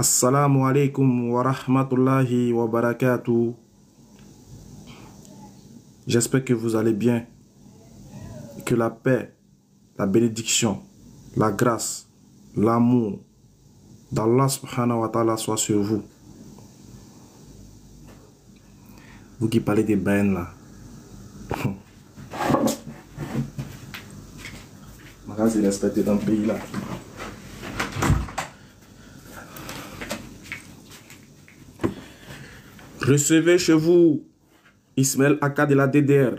Assalamu alaikum wa rahmatullahi wa barakatuh. J'espère que vous allez bien, que la paix, la bénédiction, la grâce, l'amour d'Allah subhanahu wa ta'ala soit sur vous. Vous qui parlez des bains là. Ma race est respectée dans le pays là. Recevez chez vous Ismaël Aka de la DDR,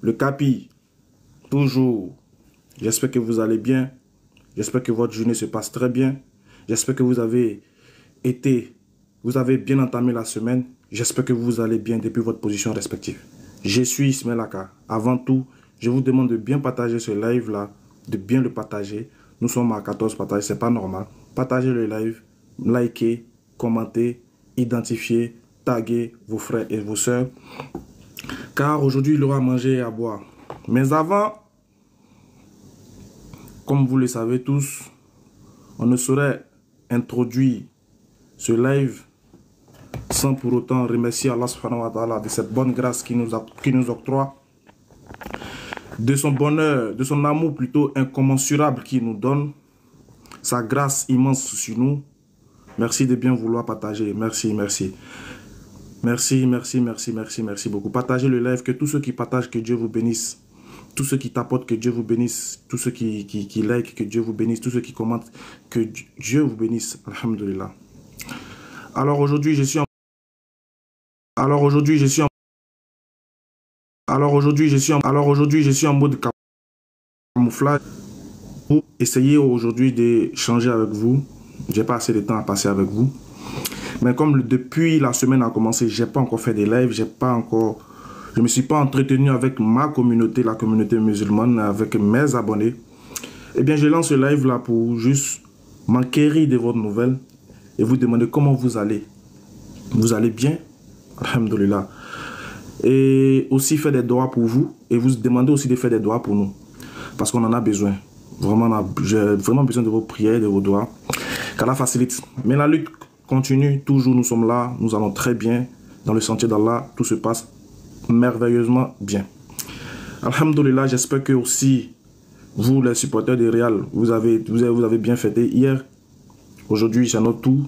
le Capi, toujours. J'espère que vous allez bien. J'espère que votre journée se passe très bien. J'espère que vous avez bien entamé la semaine. J'espère que vous allez bien depuis votre position respective. Je suis Ismaël Aka. Avant tout, je vous demande de bien partager ce live-là, de bien le partager. Nous sommes à 14 partages, c'est pas normal. Partagez le live, likez, commentez, identifiez, taguez vos frères et vos sœurs. Car aujourd'hui, il aura à manger et à boire. Mais avant, comme vous le savez tous, on ne saurait introduire ce live sans pour autant remercier Allah subhanahu wa ta'ala de cette bonne grâce qui nous octroie, de son bonheur, de son amour plutôt incommensurable qu'il nous donne, sa grâce immense sur nous. Merci de bien vouloir partager. Merci, merci. Merci, merci, merci, merci, merci beaucoup. Partagez le live, que tous ceux qui partagent, que Dieu vous bénisse. Tous ceux qui t'apportent, que Dieu vous bénisse. Tous ceux qui like, que Dieu vous bénisse. Tous ceux qui commentent, que Dieu vous bénisse. Alhamdulillah. Alors aujourd'hui, je suis en mode camouflage pour essayer aujourd'hui d'échanger avec vous. J'ai pas assez de temps à passer avec vous. Mais comme depuis la semaine a commencé, j'ai pas encore fait des lives, je me suis pas entretenu avec ma communauté, la communauté musulmane, avec mes abonnés. Eh bien, je lance ce live là pour juste m'enquérir de votre nouvelle et vous demander comment vous allez. Vous allez bien? Alhamdulillah. Et aussi faire des doigts pour vous et vous demander aussi de faire des doigts pour nous. Parce qu'on en a besoin. Vraiment, j'ai vraiment besoin de vos prières, de vos doigts. Qu'Allah facilite. Mais la lutte continue. Toujours, nous sommes là. Nous allons très bien. Dans le sentier d'Allah, tout se passe merveilleusement bien. Alhamdulillah, j'espère que aussi, vous, les supporters de Real, vous avez bien fêté hier. Aujourd'hui, c'est notre tour.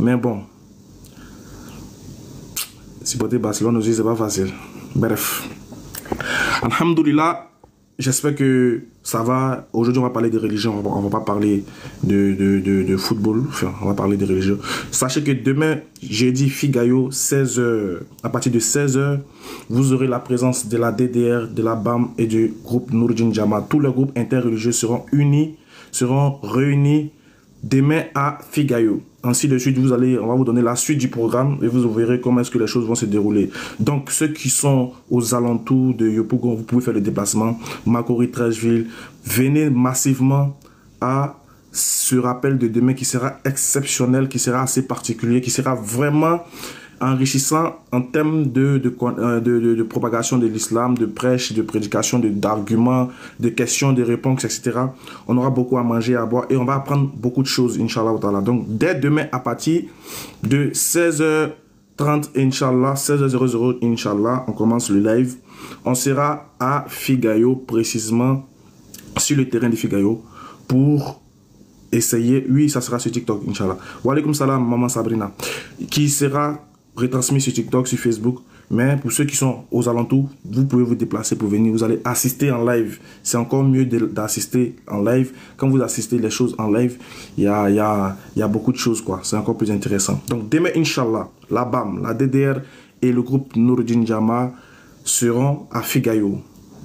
Mais bon, supporter Barcelone aussi, c'est pas facile. Bref. Alhamdulillah, j'espère que ça va. Aujourd'hui, on va parler de religion. On ne va pas parler de football. Enfin, on va parler de religion. Sachez que demain, jeudi, Figayo, 16h. À partir de 16h, vous aurez la présence de la DDR, de la BAM et du groupe Nourdin Jama. Tous les groupes interreligieux seront unis, seront réunis demain à Figayo. Ainsi de suite, on va vous donner la suite du programme et vous verrez comment est-ce que les choses vont se dérouler. Donc, ceux qui sont aux alentours de Yopougon, vous pouvez faire le déplacement. Marcory, Tshiville, venez massivement à ce rappel de demain qui sera exceptionnel, qui sera assez particulier, qui sera vraiment enrichissant en termes de propagation de l'islam, de prêche, de prédication, d'arguments, de questions, de réponses, etc. On aura beaucoup à manger, à boire et on va apprendre beaucoup de choses, Inch'Allah. Donc, dès demain, à partir de 16h30, Inch'Allah, 16h00, Inch'Allah, on commence le live. On sera à Figayo, précisément, sur le terrain de Figayo, pour essayer. Oui, ça sera sur TikTok, Inch'Allah. Wa alaikum salam, maman Sabrina, qui sera retransmis sur TikTok, sur Facebook. Mais pour ceux qui sont aux alentours, vous pouvez vous déplacer pour venir. Vous allez assister en live. C'est encore mieux d'assister en live. Quand vous assistez les choses en live, il y a beaucoup de choses, quoi. C'est encore plus intéressant. Donc demain, Inch'Allah, la BAM, la DDR et le groupe Nourdin Jama seront à Figayo,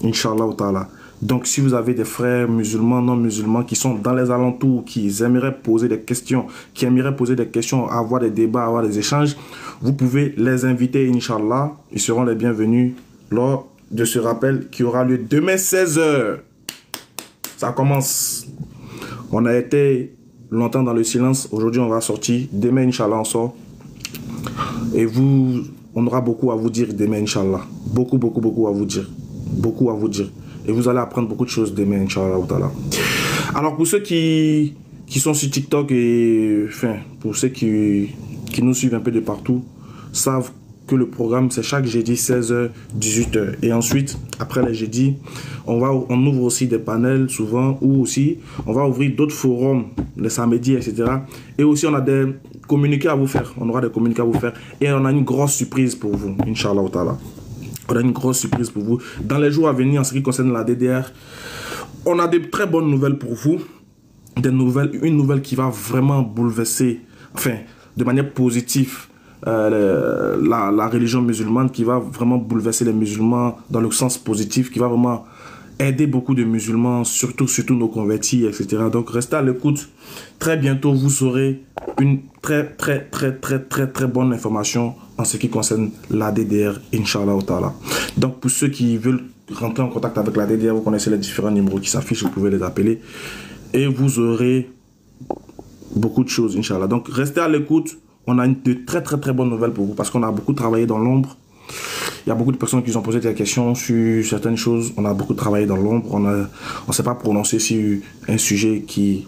Inch'Allah ta'ala. Donc si vous avez des frères musulmans, non musulmans qui sont dans les alentours, qui aimeraient poser des questions, avoir des débats, avoir des échanges, vous pouvez les inviter, Inch'Allah. Ils seront les bienvenus lors de ce rappel qui aura lieu demain 16h. Ça commence. On a été longtemps dans le silence. Aujourd'hui, on va sortir. Demain, Inch'Allah, on sort. Et vous, on aura beaucoup à vous dire demain, Inch'Allah. Beaucoup, beaucoup, beaucoup à vous dire. Beaucoup à vous dire. Et vous allez apprendre beaucoup de choses demain, Inch'Allah. Alors, pour ceux qui qui sont sur TikTok et enfin, pour ceux qui nous suivent un peu de partout, savent que le programme c'est chaque jeudi 16h, 18h. Et ensuite, après les jeudis, on ouvre aussi des panels souvent, ou aussi on va ouvrir d'autres forums les samedis, etc. Et aussi on a des communiqués à vous faire, on aura des communiqués à vous faire et on a une grosse surprise pour vous, Inch'Allah Ta'ala. On a une grosse surprise pour vous. Dans les jours à venir en ce qui concerne la DDR, on a de très bonnes nouvelles pour vous. Des nouvelles, une nouvelle qui va vraiment bouleverser, enfin de manière positive, la religion musulmane, qui va vraiment bouleverser les musulmans dans le sens positif, qui va vraiment aider beaucoup de musulmans, surtout nos convertis, etc. Donc restez à l'écoute. Très bientôt, vous saurez une très bonne information en ce qui concerne la DDR, Inch'Allah Ta'ala. Donc pour ceux qui veulent rentrer en contact avec la DDR, vous connaissez les différents numéros qui s'affichent, vous pouvez les appeler. Et vous aurez beaucoup de choses, Inch'Allah. Donc, restez à l'écoute. On a de très bonnes nouvelles pour vous parce qu'on a beaucoup travaillé dans l'ombre. Il y a beaucoup de personnes qui ont posé des questions sur certaines choses. On a beaucoup travaillé dans l'ombre. On ne s'est pas prononcé sur un sujet qui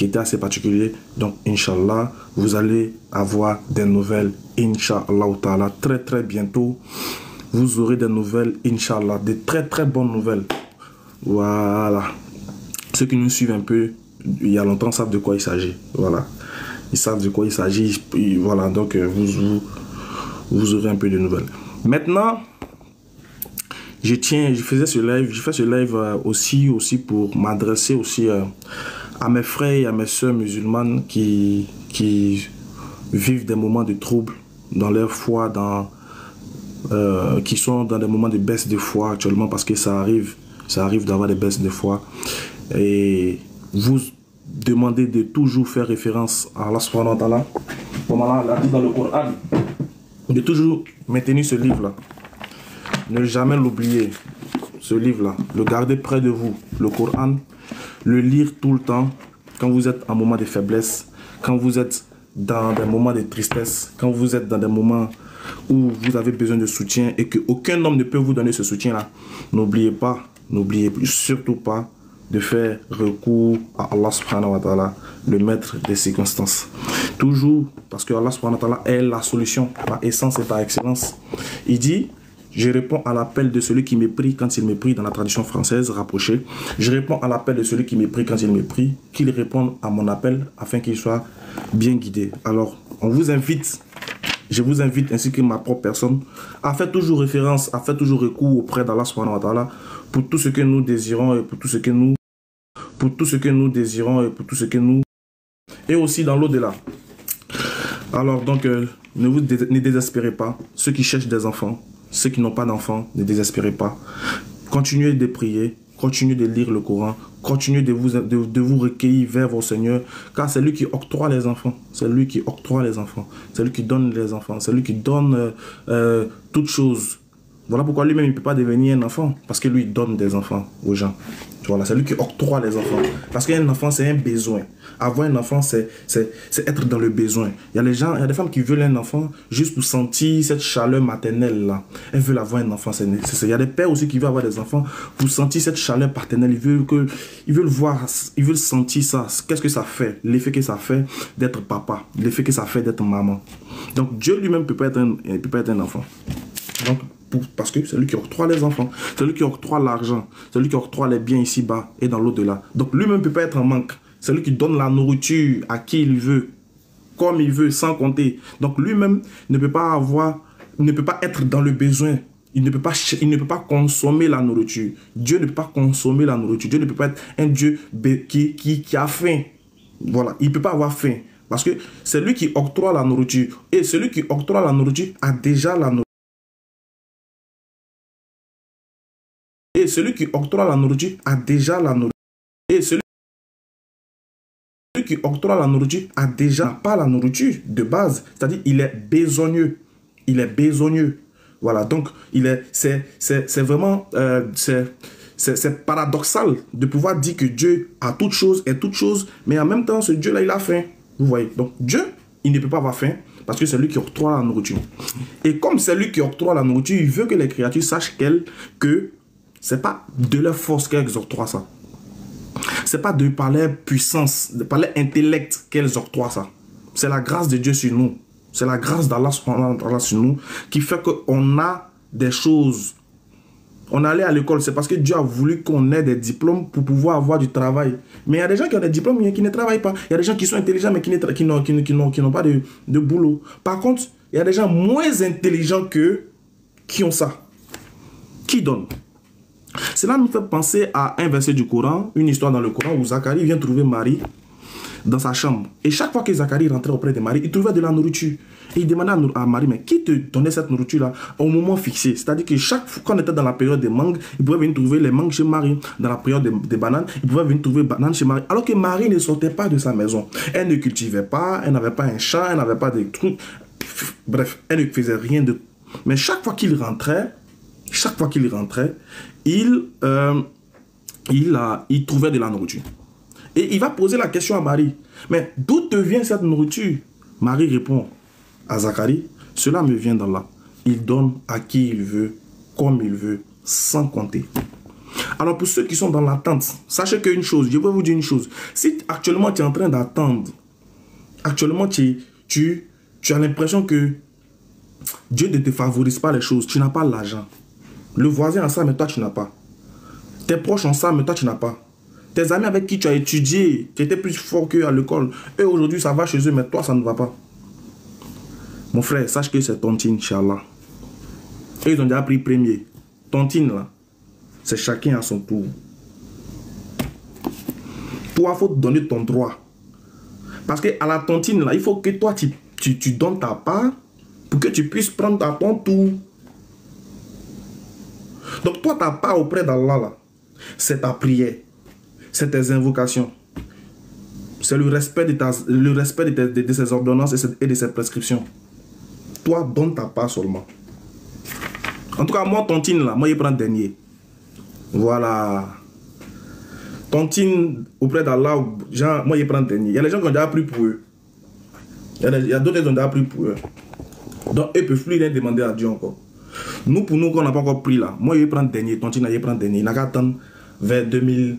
était assez particulier. Donc, Inch'Allah, vous allez avoir des nouvelles, Inch'Allah Ta'ala, très bientôt. Vous aurez des nouvelles, Inch'Allah, des très bonnes nouvelles. Voilà. Ceux qui nous suivent un peu, il y a longtemps, savent de quoi il s'agit. Voilà. Ils savent de quoi il s'agit. Voilà, donc vous aurez un peu de nouvelles. Maintenant, je fais ce live aussi pour m'adresser aussi à mes frères et à mes soeurs musulmanes qui vivent des moments de trouble dans leur foi, qui sont dans des moments de baisse de foi actuellement, parce que ça arrive d'avoir des baisses de foi. Et vous demandez de toujours faire référence à Allah subhanahu wa ta'ala, comme Allah l'a dit dans le Coran, de toujours maintenir ce livre-là, ne jamais l'oublier, ce livre-là, le garder près de vous, le Coran, le lire tout le temps, quand vous êtes en moment de faiblesse, quand vous êtes dans des moments de tristesse, quand vous êtes dans des moments où vous avez besoin de soutien et qu'aucun homme ne peut vous donner ce soutien-là, n'oubliez surtout pas de faire recours à Allah subhanahu wa ta'ala, le maître des circonstances. Toujours, parce que Allah subhanahu wa ta'ala est la solution, par essence et par excellence. Il dit, je réponds à l'appel de celui qui me prie quand il me prie, dans la traduction française rapprochée. Je réponds à l'appel de celui qui me prie quand il me prie, qu'il réponde à mon appel afin qu'il soit bien guidé. Alors, je vous invite ainsi que ma propre personne à faire toujours référence, à faire toujours recours auprès d'Allah subhanahu wa ta'ala pour tout ce que nous désirons et pour tout ce que nous et aussi dans l'au-delà. Alors donc ne désespérez pas. Ceux qui cherchent des enfants, ceux qui n'ont pas d'enfants, ne désespérez pas. Continuez de prier, continuez de lire le Coran, continuez de vous recueillir vers vos seigneurs, car c'est lui qui octroie les enfants, c'est lui qui octroie les enfants, c'est lui qui donne les enfants, c'est lui qui donne toutes choses. Voilà pourquoi lui-même, il ne peut pas devenir un enfant. Parce que lui, il donne des enfants aux gens. Voilà, c'est lui qui octroie les enfants. Parce qu'un enfant, c'est un besoin. Avoir un enfant, c'est être dans le besoin. Il y a des gens, il y a des femmes qui veulent un enfant juste pour sentir cette chaleur maternelle-là. Elles veulent avoir un enfant. Il y a des pères aussi qui veulent avoir des enfants pour sentir cette chaleur paternelle. Ils veulent sentir ça. Qu'est-ce que ça fait? L'effet que ça fait d'être papa. L'effet que ça fait d'être maman. Donc, Dieu lui-même ne peut pas être un enfant. Donc, parce que c'est lui qui octroie les enfants, c'est lui qui octroie l'argent, c'est lui qui octroie les biens ici-bas et dans l'au-delà. Donc lui-même ne peut pas être en manque. C'est lui qui donne la nourriture à qui il veut, comme il veut, sans compter. Donc lui-même ne peut pas être dans le besoin. Il ne peut pas consommer la nourriture. Dieu ne peut pas consommer la nourriture. Dieu ne peut pas être un Dieu qui a faim. Voilà, il ne peut pas avoir faim. Parce que c'est lui qui octroie la nourriture. Et celui qui octroie la nourriture a déjà la nourriture. Et celui qui octroie la nourriture a déjà la nourriture. Et celui qui octroie la nourriture a déjà pas la nourriture de base. C'est-à-dire il est besogneux. Il est besogneux. Voilà, donc c'est vraiment c'est paradoxal de pouvoir dire que Dieu a toutes choses et toutes choses, mais en même temps ce Dieu-là il a faim. Vous voyez, donc Dieu il ne peut pas avoir faim parce que c'est lui qui octroie la nourriture. Et comme c'est lui qui octroie la nourriture, il veut que les créatures sachent que c'est pas de leur force qu'elles octroient ça. c'est pas par leur puissance, par leur intellect qu'elles octroient ça. C'est la grâce de Dieu sur nous. C'est la grâce d'Allah sur nous qui fait qu'on a des choses. On allait à l'école, c'est parce que Dieu a voulu qu'on ait des diplômes pour pouvoir avoir du travail. Mais il y a des gens qui ont des diplômes mais qui ne travaillent pas. Il y a des gens qui sont intelligents mais qui n'ont pas de boulot. Par contre, il y a des gens moins intelligents qu'eux qui ont ça. Qui donne? Cela nous fait penser à un verset du Coran, une histoire dans le Coran où Zacharie vient trouver Marie dans sa chambre. Et chaque fois que Zacharie rentrait auprès de Marie, il trouvait de la nourriture. Et il demandait à Marie, mais qui te donnait cette nourriture-là au moment fixé? C'est-à-dire que chaque fois qu'on était dans la période des mangues, il pouvait venir trouver les mangues chez Marie. Dans la période des bananes, il pouvait venir trouver bananes chez Marie. Alors que Marie ne sortait pas de sa maison. Elle ne cultivait pas, elle n'avait pas un chat, elle n'avait pas de trucs. Bref, elle ne faisait rien de... Mais chaque fois qu'il rentrait, il trouvait de la nourriture. Et il va poser la question à Marie. Mais d'où te vient cette nourriture? Marie répond à Zacharie, cela me vient d'Allah. Il donne à qui il veut, comme il veut, sans compter. Alors pour ceux qui sont dans l'attente, sachez qu'une chose, je vais vous dire une chose. Si actuellement tu es en train d'attendre, actuellement tu as l'impression que Dieu ne te favorise pas les choses, tu n'as pas l'argent. Le voisin a ça, mais toi tu n'as pas. Tes proches ont ça, mais toi tu n'as pas. Tes amis avec qui tu as étudié, qui étaient plus forts qu'eux à l'école, eux aujourd'hui ça va chez eux, mais toi ça ne va pas. Mon frère, sache que c'est tontine, Inch'Allah. Eux ils ont déjà pris premier. Tontine là, c'est chacun à son tour. Toi, il faut te donner ton droit. Parce qu'à la tontine là, il faut que toi tu donnes ta part pour que tu puisses prendre à ton tour. Donc toi, ta part auprès d'Allah là, c'est ta prière. C'est tes invocations. C'est le respect de ses ordonnances et de ses prescriptions. Toi, donne ta part seulement. En tout cas, moi, tontine là, moi, je prends dernier. Voilà. Tontine auprès d'Allah, moi, je prends dernier. Il y a des gens qui ont déjà pris pour eux. Il y a d'autres qui ont déjà pris pour eux. Donc, eux ne peuvent plus rien demander à Dieu encore. Nous, pour nous, qu'on n'a pas encore pris là. Moi, je prends dernier. Tontine, je prends dernier. Il n'a qu'à attendre vers 2000,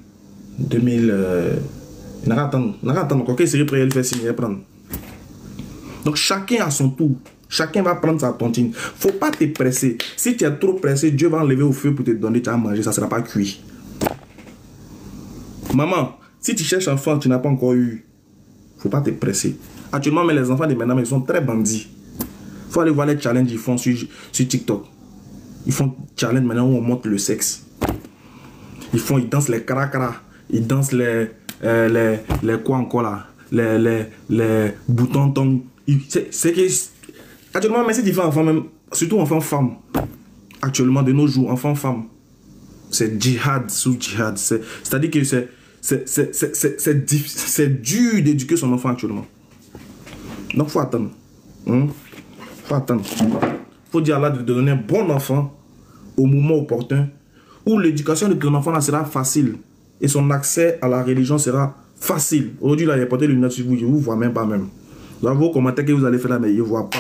donc chacun à son tour, chacun va prendre sa tontine. Faut pas te presser. Si tu es trop pressé, Dieu va enlever au feu pour te donner, tu as mangé, ça sera pas cuit. Maman, si tu cherches un enfant, tu n'as pas encore eu. Faut pas te presser. Actuellement, mais les enfants de maintenant, ils sont très bandits. Faut aller voir les challenges qu'ils font sur TikTok. Ils font challenge maintenant où on montre le sexe. Ils dansent les cracras. Ils dansent les quoi encore là, les boutons tongs. C'est que actuellement, mais c'est différent, enfant même, surtout enfant-femme. Actuellement, de nos jours, enfant-femme, c'est djihad sous djihad. C'est-à-dire que c'est dur d'éduquer son enfant actuellement. Donc, il faut attendre. Faut attendre. Faut dire à Allah de donner un bon enfant au moment opportun où l'éducation de ton enfant là sera facile. Et son accès à la religion sera facile. Aujourd'hui, là, il y a porté les lunettes sur vous, je ne vous vois même pas même. Dans vos commentaires que vous allez faire là, mais je ne vois pas.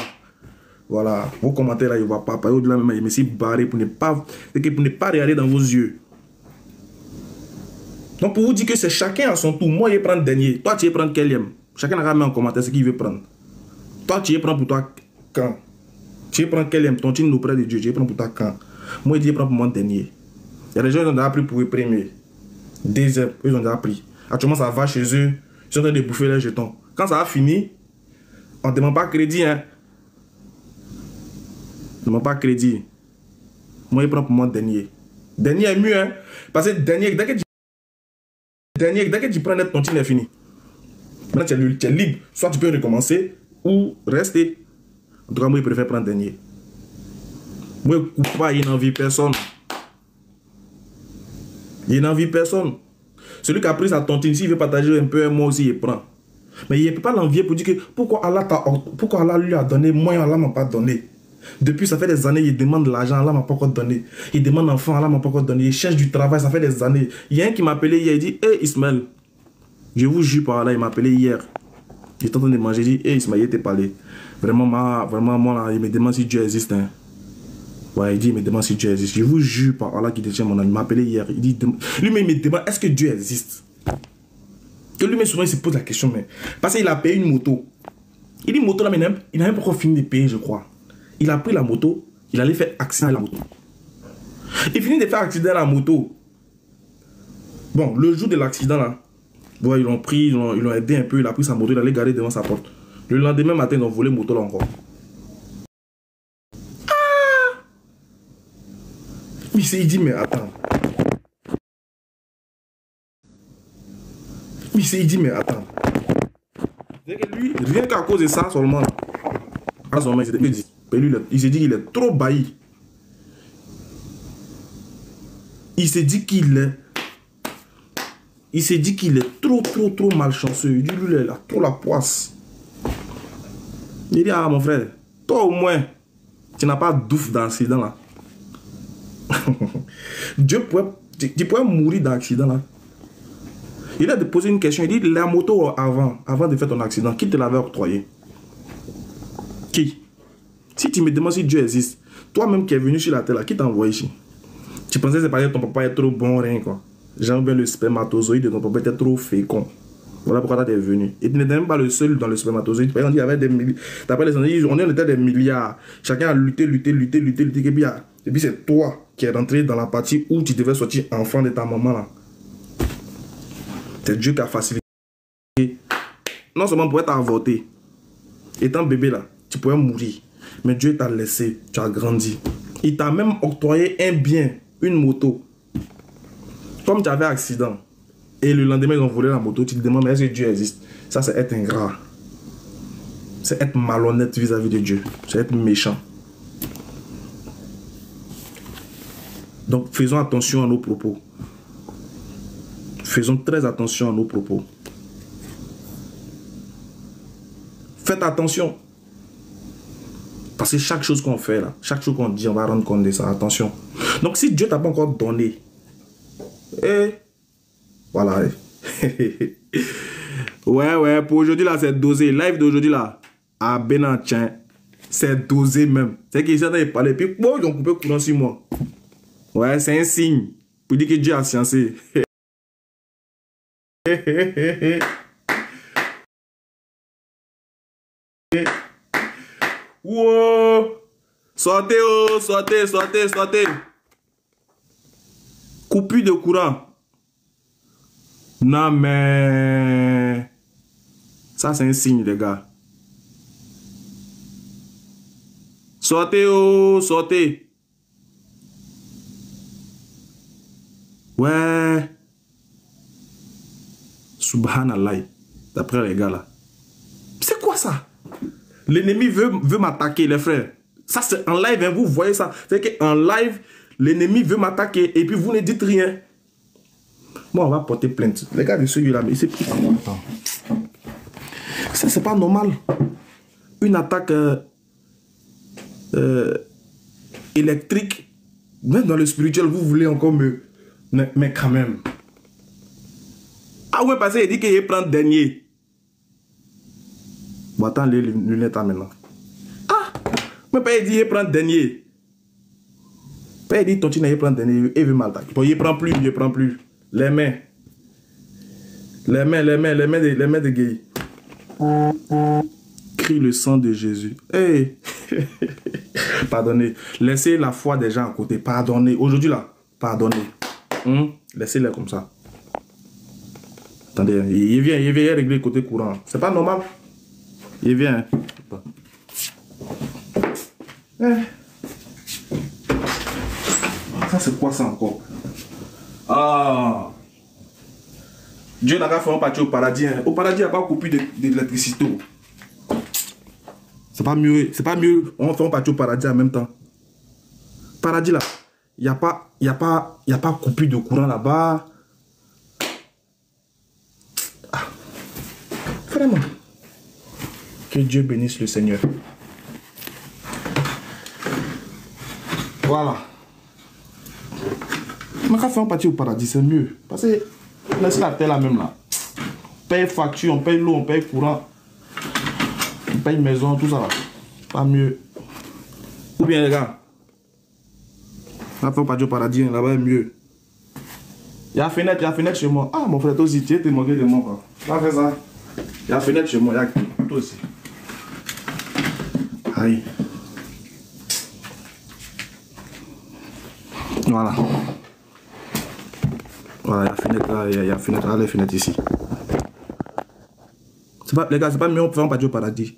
Voilà, vos commentaires là, je ne vois pas. Par au-delà même, je me suis barré pour ne pas regarder dans vos yeux. Donc, pour vous dire que c'est chacun à son tour. Moi, je vais prendre dernier. Toi, tu vas prendre quelième. Chacun a mis en commentaire ce qu'il veut prendre. Toi, tu vas prendre pour toi quand? Tu vas prendre quelième? Tontine auprès de Dieu, tu vas prendre pour toi quand? Moi, je vais prendre pour mon dernier. Il y a des gens qui ont appris pour le premier. Des heures, ils ont déjà pris. Actuellement, ça va chez eux. Ils sont en train de bouffer les jetons. Quand ça a fini, on ne demande pas crédit. Hein. On ne demande pas crédit. Moi, je prends pour moi dernier. Dernier est mieux. Hein. Parce que dernier, dès que tu prends notre tontine, est fini. Maintenant, tu es libre. Soit tu peux recommencer ou rester. En tout cas, moi, je préfère prendre dernier. Moi, je ne coupe pas, il n'envie personne. Il n'envie personne. Celui qui a pris sa tontine, s'il veut partager un peu, moi aussi, il prend. Mais il ne peut pas l'envier pour dire que pourquoi Allah lui a donné, moi, Allah ne m'a pas donné. Depuis, ça fait des années, il demande l'argent, Allah ne m'a pas encore donné. Il demande l'enfant, Allah ne m'a pas encore donné. Il cherche du travail, ça fait des années. Il y a un qui m'a appelé hier, il dit, hé Ismaël, je vous jure par Allah, il m'a appelé hier. J'étais en train de manger, il dit, hé Ismaël, il était parlé. Vraiment, moi, là, il me demande si Dieu existe. Hein. Ouais, il dit, il me demande si Dieu existe. Je vous jure par Allah qui détient mon âme. Il m'a appelé hier. Il dit, lui-même, il me demande, est-ce que Dieu existe? que lui-même souvent il se pose la question, mais parce qu'il a payé une moto. Il dit moto là, mais il n'a même pas encore fini de payer, je crois. Il a pris la moto, il allait faire accident à la moto. Il finit de faire accident à la moto. Bon, le jour de l'accident là, bon, ils l'ont pris, ils l'ont aidé un peu, il a pris sa moto, il allait garer devant sa porte. Le lendemain matin, ils ont volé la moto là encore. Ah! Oui, il dit, mais attends. Oui, il dit, mais attends. Lui, rien qu'à cause de ça seulement, à son main, il s'est dit qu'il est trop bailli. Il s'est dit qu'il est. Il s'est dit qu'il est trop malchanceux. Il dit lui, il a trop la poisse. Il dit, ah mon frère, toi au moins, tu n'as pas d'ouf dans l'accident là. Dieu pourrait, tu pourrais mourir dans l'accident là. Il a posé une question, il dit, la moto avant de faire ton accident, qui te l'avait octroyé? Qui? Si tu me demandes si Dieu existe, toi-même qui es venu sur la terre là, qui t'a envoyé ici? Tu pensais que c'est parce que ton papa est trop bon, rien quoi. J'aime bien le spermatozoïde de ton papa était trop fécond. Voilà pourquoi tu es venu. Et tu n'étais même pas le seul dans le spermatozoïde. Par exemple, il y avait des milliards. D'après les scientifiques, on était des milliards. Chacun a lutté. Et puis c'est toi qui es rentré dans la partie où tu devais sortir enfant de ta maman là. C'est Dieu qui a facilité. Non seulement pour être avorté, étant bébé là, tu pouvais mourir. Mais Dieu t'a laissé, tu as grandi. Il t'a même octroyé un bien, une moto. Comme tu avais accident, et le lendemain ils ont volé la moto, tu te demandes, mais est-ce que Dieu existe? Ça c'est être ingrat. C'est être malhonnête vis-à-vis de Dieu. C'est être méchant. Donc faisons attention à nos propos. Faisons très attention à nos propos. Faites attention. Parce que chaque chose qu'on fait, là, chaque chose qu'on dit, on va rendre compte de ça. Attention. Donc si Dieu t'a pas encore donné, et voilà. ouais, pour aujourd'hui, là, c'est dosé. Live d'aujourd'hui, là, à Benantien, c'est dosé même. C'est qu'ils sont parlé, puis bon, ils ont coupé le courant sur moi. Ouais, c'est un signe pour dire que Dieu a sciencé. Wow. Sortez, oh, sortez. Coupure de courant. Non mais... Ça c'est un signe les gars. Sortez, oh, sortez. Ouais. Subhanallah. D'après les gars là. C'est quoi ça? L'ennemi veut m'attaquer les frères. Ça c'est en live, hein, vous voyez ça. C'est qu'en live, l'ennemi veut m'attaquer et puis vous ne dites rien. Moi, on va porter plainte. Les gars de celui-là, mais c'est plus... Ça, c'est pas normal. Une attaque électrique, même dans le spirituel, vous voulez encore me... Mais quand même. Ah ouais, parce qu'il dit qu'il prend dernier. Bon, attends, les lunettes là maintenant. Ah! Mais pas il dit qu'il prend dernier. Pas il dit ton tina, il prend dernier. Il veut m'attaquer. Bon, il prend plus. Les mains de Guy. Crie le sang de Jésus. Hey. Pardonnez. Laissez la foi des gens à côté. Pardonnez. Aujourd'hui là, pardonnez. Laissez-les comme ça. Attendez, il vient régler le côté courant. C'est pas normal. Il vient. Ça c'est quoi ça encore? Ah, Dieu n'a pas fait un parti au paradis. Hein. Au paradis, il n'y a pas coupé d'électricité. C'est pas mieux. On fait un parti au paradis en même temps. Paradis là, il n'y a pas coupé de courant là-bas. Ah. Vraiment. Que Dieu bénisse le Seigneur. Voilà. On va faire un parti au paradis, c'est mieux. Parce que laisse la terre là même là. On paye facture, on paye l'eau, on paye courant. On paye maison, tout ça là. Pas mieux. Ou bien les gars. On va faire un parti au paradis, là-bas est mieux. Il y a fenêtre chez moi. Ah, mon frère, toi aussi, tu es moqué de moi. Pas fait ça. Il y a fenêtre chez moi, il y a toi aussi. Aïe. Voilà. Voilà, il y a fenêtre là, il y a fenêtre là, les fenêtres ici. Pas, les gars, c'est pas mieux, on peut pas dire au paradis.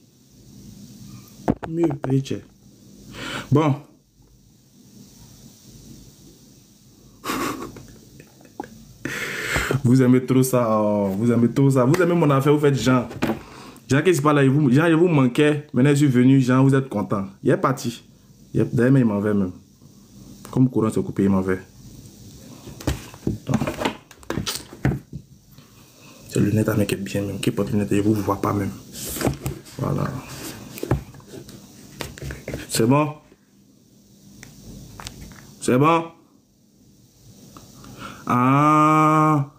Mieux, riche. Bon. Vous aimez trop ça, oh, vous aimez trop ça. Vous aimez mon affaire, vous faites Jean. Jean, qu'est-ce qui se passe là? Jean, il vous manquait. Maintenant, je suis venu, Jean, vous êtes content. Il est parti. D'ailleurs, il m'en va même. Comme courant s'est coupé, il m'en va. C'est le lunette avec bien même. Qui porte le lunette, il vous voit pas même. Voilà. C'est bon? C'est bon? Ah!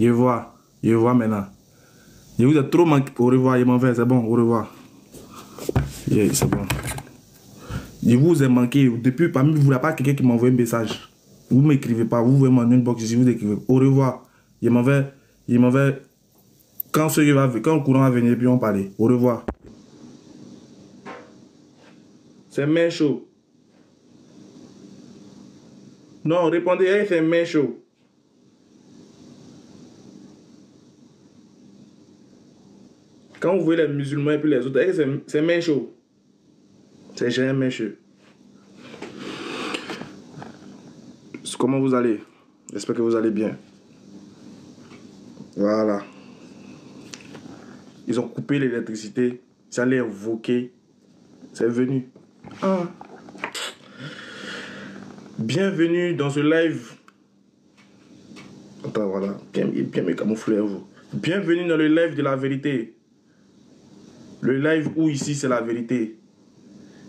Je vois maintenant. Je vous ai trop manqué. Au revoir, je m'en vais, c'est bon, au revoir. Yeah, c'est bon. Je vous ai manqué. Depuis, parmi vous, il n'y a pas quelqu'un qui m'envoie un message. Vous ne m'écrivez pas, vous voyez mon inbox ici, vous écrivez. Au revoir, je m'en vais, je m'en vais. Quand le courant va venir, puis on parle. Au revoir. C'est méchant. Non, répondez, hey, c'est méchant. Quand vous voyez les musulmans et puis les autres, c'est méchant. C'est jamais méchant. Comment vous allez? J'espère que vous allez bien. Voilà. Ils ont coupé l'électricité. Ça allait évoquer. C'est venu. Ah. Bienvenue dans ce live. Attends, voilà. Bien me camoufler, vous. Bienvenue dans le live de la vérité. Le live où ici, c'est la vérité.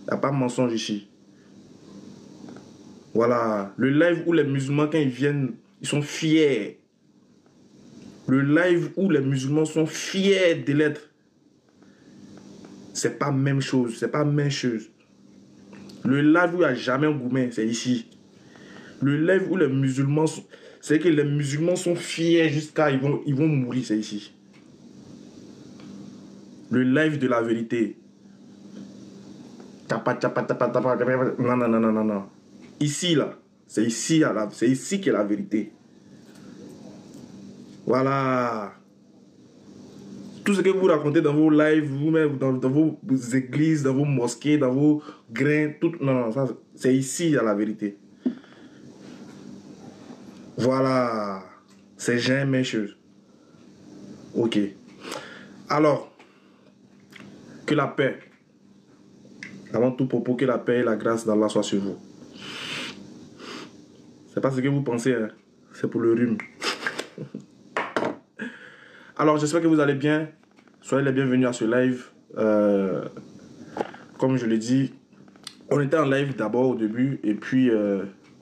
Il n'y a pas de mensonge ici. Voilà. Le live où les musulmans, quand ils viennent, ils sont fiers. Le live où les musulmans sont fiers de l'être. C'est pas la même chose. C'est pas la même chose. Le live où il n'y a jamais un gourmet, c'est ici. Le live où les musulmans sont... C'est que les musulmans sont fiers jusqu'à... Ils vont mourir, c'est ici. Le live de la vérité. Non, non, non, non, non. Ici, là. C'est ici, ici qu'est la vérité. Voilà. Tout ce que vous racontez dans vos lives, vous-même, dans vos églises, dans vos mosquées, dans vos grains, tout. Non, non, c'est ici qu'il y a la vérité. Voilà. C'est jamais chose. Ok. Alors. Que la paix, avant tout propos, que la paix et la grâce d'Allah soient sur vous. C'est pas ce que vous pensez, hein? C'est pour le rhume. Alors, j'espère que vous allez bien. Soyez les bienvenus à ce live. Comme je l'ai dit, on était en live d'abord au début, et puis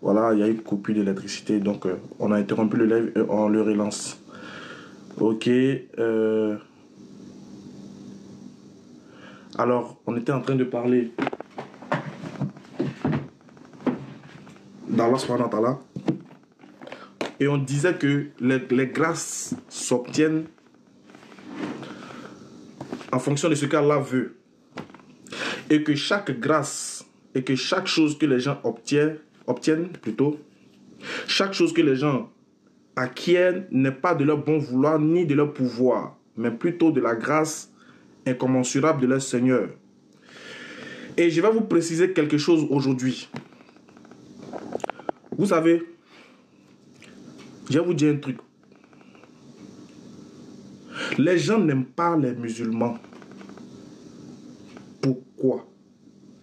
voilà, il y a eu une coupure d'électricité, donc on a interrompu le live et on le relance. Ok. Alors, on était en train de parler d'Allah subhanahu wa ta'ala. Et on disait que les grâces s'obtiennent en fonction de ce qu'Allah veut. Et que chaque grâce, et que chaque chose que les gens obtiennent, chaque chose que les gens acquièrent n'est pas de leur bon vouloir ni de leur pouvoir, mais plutôt de la grâce incommensurable de leur Seigneur. Et je vais vous préciser quelque chose aujourd'hui. Vous savez, je vais vous dire un truc. Les gens n'aiment pas les musulmans. Pourquoi?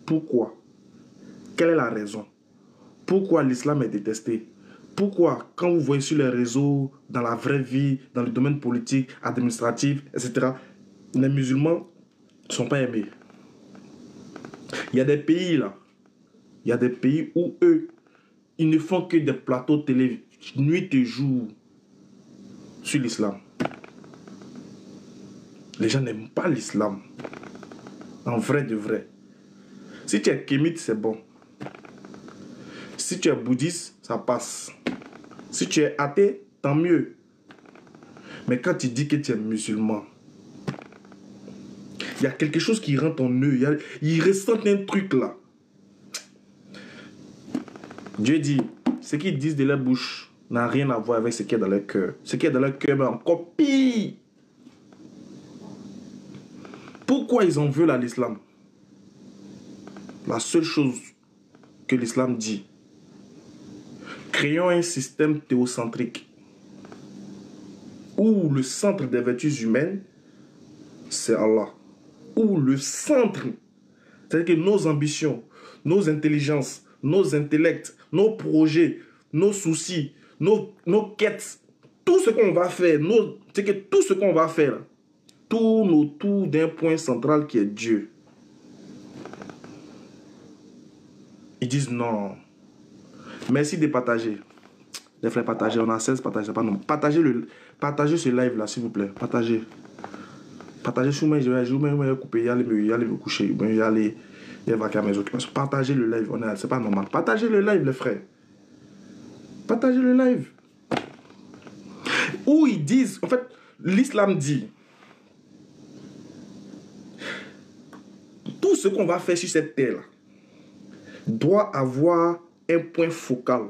Pourquoi? Quelle est la raison? Pourquoi l'islam est détesté? Pourquoi, quand vous voyez sur les réseaux, dans la vraie vie, dans le domaine politique, administratif, etc., les musulmans ne sont pas aimés? Il y a des pays là. Il y a des pays où eux, ils ne font que des plateaux télé nuit et jour sur l'islam. Les gens n'aiment pas l'islam. En vrai de vrai. Si tu es kémite, c'est bon. Si tu es bouddhiste, ça passe. Si tu es athée, tant mieux. Mais quand tu dis que tu es musulman, il y a quelque chose qui rentre en eux. Ils ressentent un truc là. Dieu dit, ce qu'ils disent de leur bouche n'a rien à voir avec ce qui est dans leur cœur. Ce qui est dans leur cœur, mais encore pire. Pourquoi ils en veulent à l'islam? La seule chose que l'islam dit, créons un système théocentrique où le centre des vertus humaines, c'est Allah. Où le centre, c'est-à-dire que nos ambitions, nos intelligences, nos intellects, nos projets, nos soucis, nos quêtes, tout ce qu'on va faire, c'est que tout ce qu'on va faire tourne autour d'un point central qui est Dieu. Ils disent non. Merci de partager. Les frères, partagez. On a 16 partages. Pardon. Partagez ce live-là, s'il vous plaît. Partagez. Partagez sur moi. Je vais couper. J'allais me coucher. J'allais vaquer à mes occupations. Partagez le live. C'est pas normal. Partagez le live, les frères. Partagez le live. Où ils disent... En fait, l'islam dit... Tout ce qu'on va faire sur cette terre-là doit avoir un point focal.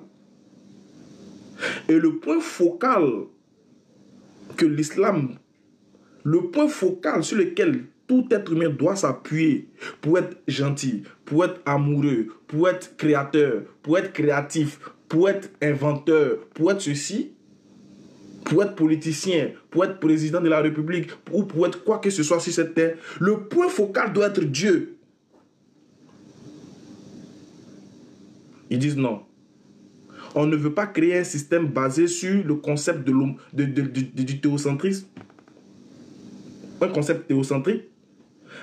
Et le point focal que l'islam, le point focal sur lequel tout être humain doit s'appuyer pour être gentil, pour être amoureux, pour être créateur, pour être créatif, pour être inventeur, pour être ceci, pour être politicien, pour être président de la République, ou pour être quoi que ce soit sur cette terre, le point focal doit être Dieu. Ils disent non. On ne veut pas créer un système basé sur le concept du théocentrisme. Un concept théocentrique.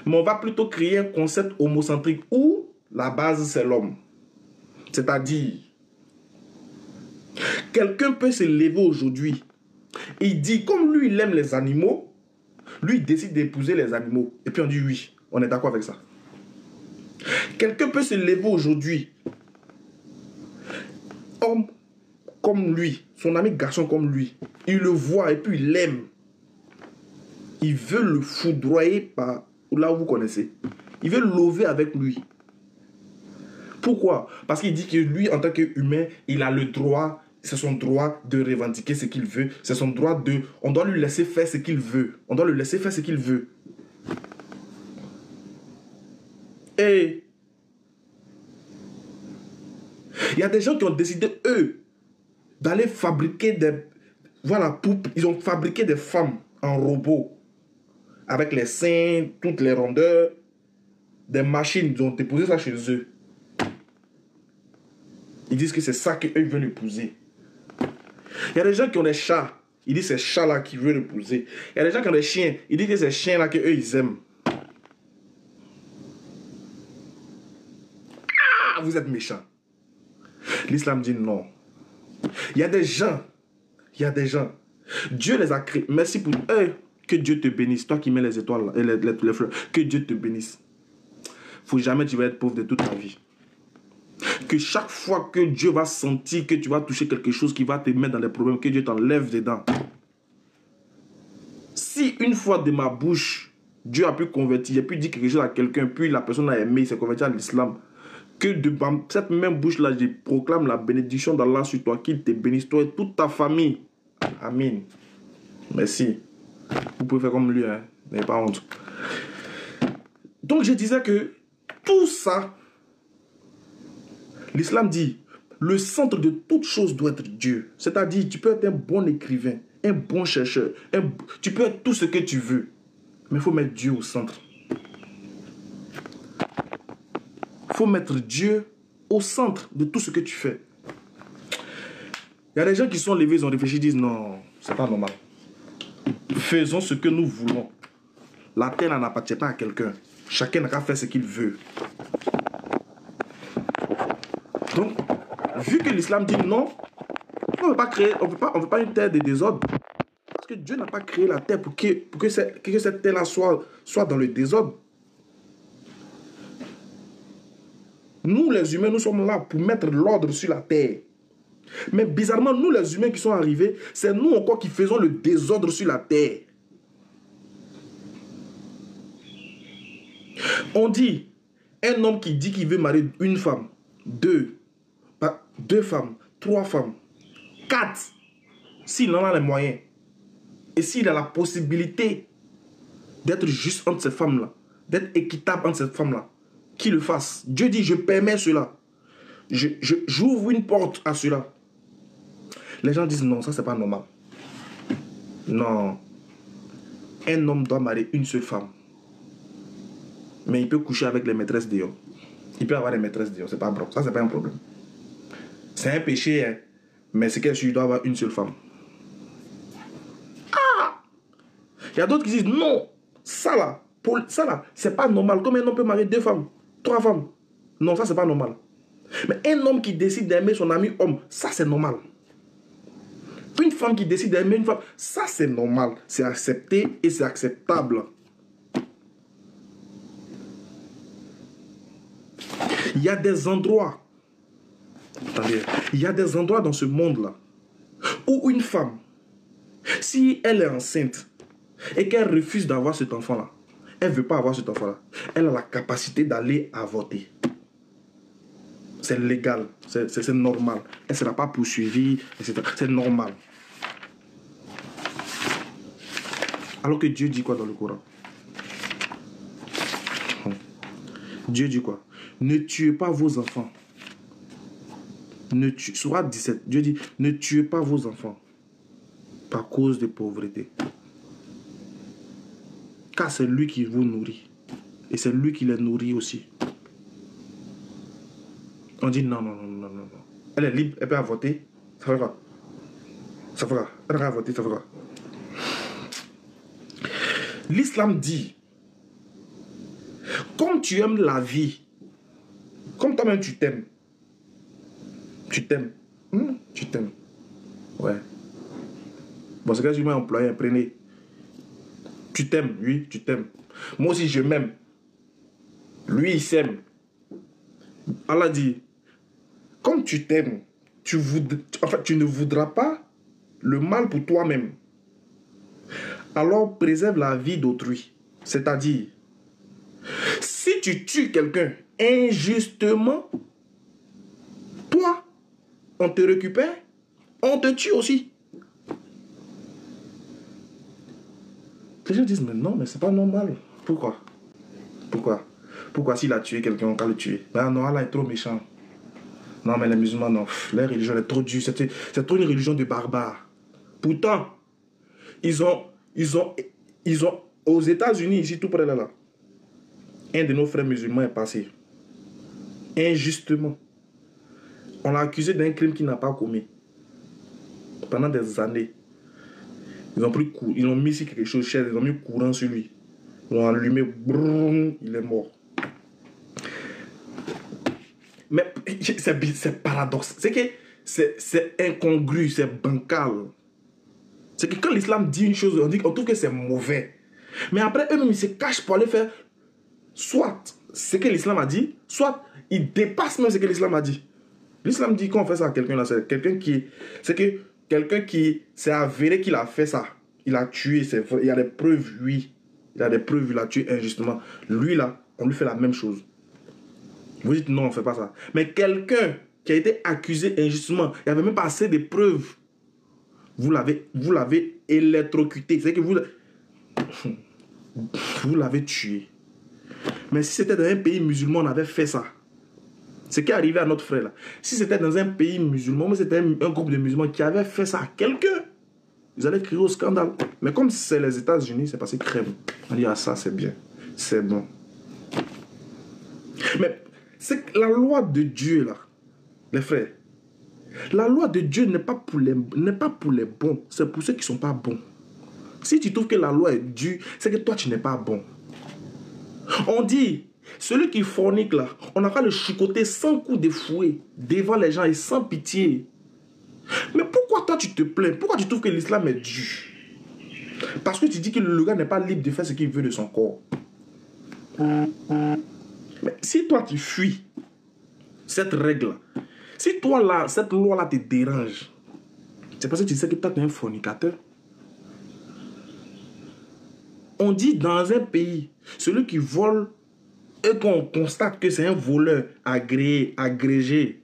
Mais on va plutôt créer un concept homocentrique où la base, c'est l'homme. C'est-à-dire, quelqu'un peut se lever aujourd'hui. Il dit, comme lui, il aime les animaux, lui, il décide d'épouser les animaux. Et puis on dit oui, on est d'accord avec ça. Quelqu'un peut se lever aujourd'hui, homme comme lui, son ami garçon comme lui, il le voit et puis il l'aime. Il veut le foudroyer par là où vous connaissez. Il veut lever avec lui. Pourquoi? Parce qu'il dit que lui, en tant qu'humain, il a le droit, c'est son droit de revendiquer ce qu'il veut. C'est son droit de... On doit lui laisser faire ce qu'il veut. On doit le laisser faire ce qu'il veut. Et... il y a des gens qui ont décidé, eux, d'aller fabriquer des... Voilà, ils ont fabriqué des femmes en robots. Avec les seins, toutes les rondeurs. Des machines, ils ont déposé ça chez eux. Ils disent que c'est ça qu'eux veulent épouser. Il y a des gens qui ont des chats. Ils disent que c'est ces chats-là qu'ils veulent épouser. Il y a des gens qui ont des chiens. Ils disent que c'est ces chiens-là qu'eux, ils aiment. Ah, vous êtes méchants. L'islam dit non. Il y a des gens. Il y a des gens. Dieu les a créés. Merci pour eux. Que Dieu te bénisse. Toi qui mets les étoiles et les fleurs. Que Dieu te bénisse. Faut jamais tu vas être pauvre de toute ta vie. Que chaque fois que Dieu va sentir que tu vas toucher quelque chose qui va te mettre dans les problèmes, que Dieu t'enlève dedans. Si une fois de ma bouche, Dieu a pu convertir, il a pu dire quelque chose à quelqu'un, puis la personne a aimé, il s'est converti à l'islam, que de cette même bouche-là, je proclame la bénédiction d'Allah sur toi, qu'il te bénisse, toi et toute ta famille. Amen. Merci. Vous pouvez faire comme lui, hein. N'ayez pas honte. Donc, je disais que tout ça, l'islam dit, le centre de toute chose doit être Dieu. C'est-à-dire, tu peux être un bon écrivain, un bon chercheur, tu peux être tout ce que tu veux. Mais il faut mettre Dieu au centre. Il faut mettre Dieu au centre de tout ce que tu fais. Il y a des gens qui sont levés, ils ont réfléchi, ils disent non, c'est pas normal. Faisons ce que nous voulons. La terre n'en appartient pas à quelqu'un. Chacun n'a qu'à faire ce qu'il veut. Donc, vu que l'islam dit non, on ne peut pas créer, on ne peut pas une terre de désordre. Parce que Dieu n'a pas créé la terre pour que cette terre-là soit dans le désordre. Nous, les humains, nous sommes là pour mettre l'ordre sur la terre. Mais bizarrement, nous les humains qui sont arrivés, c'est nous encore qui faisons le désordre sur la terre. On dit, un homme qui dit qu'il veut marier une femme, deux femmes, trois femmes, quatre, s'il en a les moyens, et s'il a la possibilité d'être juste entre ces femmes-là, d'être équitable entre ces femmes-là, qu'il le fasse. Dieu dit, je permets cela. J'ouvre une porte à cela. Les gens disent, non, ça c'est pas normal. Non. Un homme doit marier une seule femme. Mais il peut coucher avec les maîtresses dehors. Il peut avoir des maîtresses dehors, c'est pas un problème. Ça, c'est pas un problème. C'est un péché, hein. Mais c'est qu'il doit avoir une seule femme. Ah! Il y a d'autres qui disent, non, ça là, c'est pas normal. Comme un homme peut marier deux femmes, trois femmes. Non, ça, c'est pas normal. Mais un homme qui décide d'aimer son ami homme, ça, c'est normal. Une femme qui décide d'aimer une femme, ça, c'est normal. C'est accepté et c'est acceptable. Il y a des endroits, attendez, il y a des endroits dans ce monde-là où une femme, si elle est enceinte et qu'elle refuse d'avoir cet enfant-là, elle ne veut pas avoir cet enfant-là, elle a la capacité d'aller avorter. C'est légal, c'est normal. Elle ne sera pas poursuivie, etc. C'est normal. Alors que Dieu dit quoi dans le Coran? Dieu dit quoi? Ne tuez pas vos enfants. Sourate 17, Dieu dit, ne tuez pas vos enfants par cause de pauvreté. Car c'est lui qui vous nourrit. Et c'est lui qui les nourrit aussi. On dit non, non, non, non, non. Elle est libre, elle peut voter. Ça fera. Ça fera. Elle va voter, ça fera. L'islam dit, comme tu aimes la vie, comme toi-même tu t'aimes. Tu t'aimes. Tu t'aimes. Ouais. Bon, c'est que je m'ai employé, prenez. Tu t'aimes, oui, tu t'aimes. Moi aussi, je m'aime. Lui, il s'aime. Allah dit, comme tu t'aimes, tu ne voudras pas le mal pour toi-même. Alors, préserve la vie d'autrui. C'est-à-dire, si tu tues quelqu'un injustement, toi, on te récupère, on te tue aussi. Les gens disent, mais non, mais c'est pas normal. Pourquoi? Pourquoi? Pourquoi s'il a tué quelqu'un, on va le tuer? Ben non, Allah est trop méchant. Non, mais les musulmans, non. Leur religion est trop dure. C'est trop une religion de barbares. Pourtant, aux États-Unis, ici, tout près là, un de nos frères musulmans est passé. Injustement. On l'a accusé d'un crime qu'il n'a pas commis. Pendant des années, ils ont mis quelque chose de cher, ils ont mis courant sur lui. Ils l'ont allumé, brum, il est mort. Mais c'est paradoxe. C'est que c'est incongru, c'est bancal. C'est que quand l'islam dit une chose, on trouve que c'est mauvais. Mais après, eux-mêmes, ils se cachent pour aller faire soit ce que l'islam a dit, soit il dépasse même ce que l'islam a dit. L'islam dit qu'on fait ça à quelqu'un là, c'est quelqu'un qui s'est avéré qu'il a fait ça. Il a tué, il y a des preuves, oui. Il y a des preuves, il a tué injustement. Lui là, on lui fait la même chose. Vous dites non, on ne fait pas ça. Mais quelqu'un qui a été accusé injustement, il n'y avait même pas assez de preuves. Vous l'avez électrocuté. C'est que vous l'avez tué. Mais si c'était dans un pays musulman, on avait fait ça. Ce qui est arrivé à notre frère là. Si c'était dans un pays musulman, mais c'était un groupe de musulmans qui avait fait ça à quelqu'un, ils allaient crier au scandale. Mais comme c'est les États-Unis, c'est passé crème. On dit, ah ça c'est bien, c'est bon. Mais c'est que la loi de Dieu là, les frères, la loi de Dieu n'est pas pour les bons, c'est pour ceux qui ne sont pas bons. Si tu trouves que la loi est due, c'est que toi tu n'es pas bon. On dit, celui qui fornique là, on n'a qu'à le chicoter sans coup de fouet, devant les gens et sans pitié. Mais pourquoi toi tu te plains? Pourquoi tu trouves que l'islam est dû? Parce que tu dis que le gars n'est pas libre de faire ce qu'il veut de son corps. Mais si toi tu fuis cette règle, Si toi, là, cette loi-là te dérange, c'est parce que tu sais que toi, tu es un fornicateur. On dit dans un pays, celui qui vole et qu'on constate que c'est un voleur agréé, agrégé,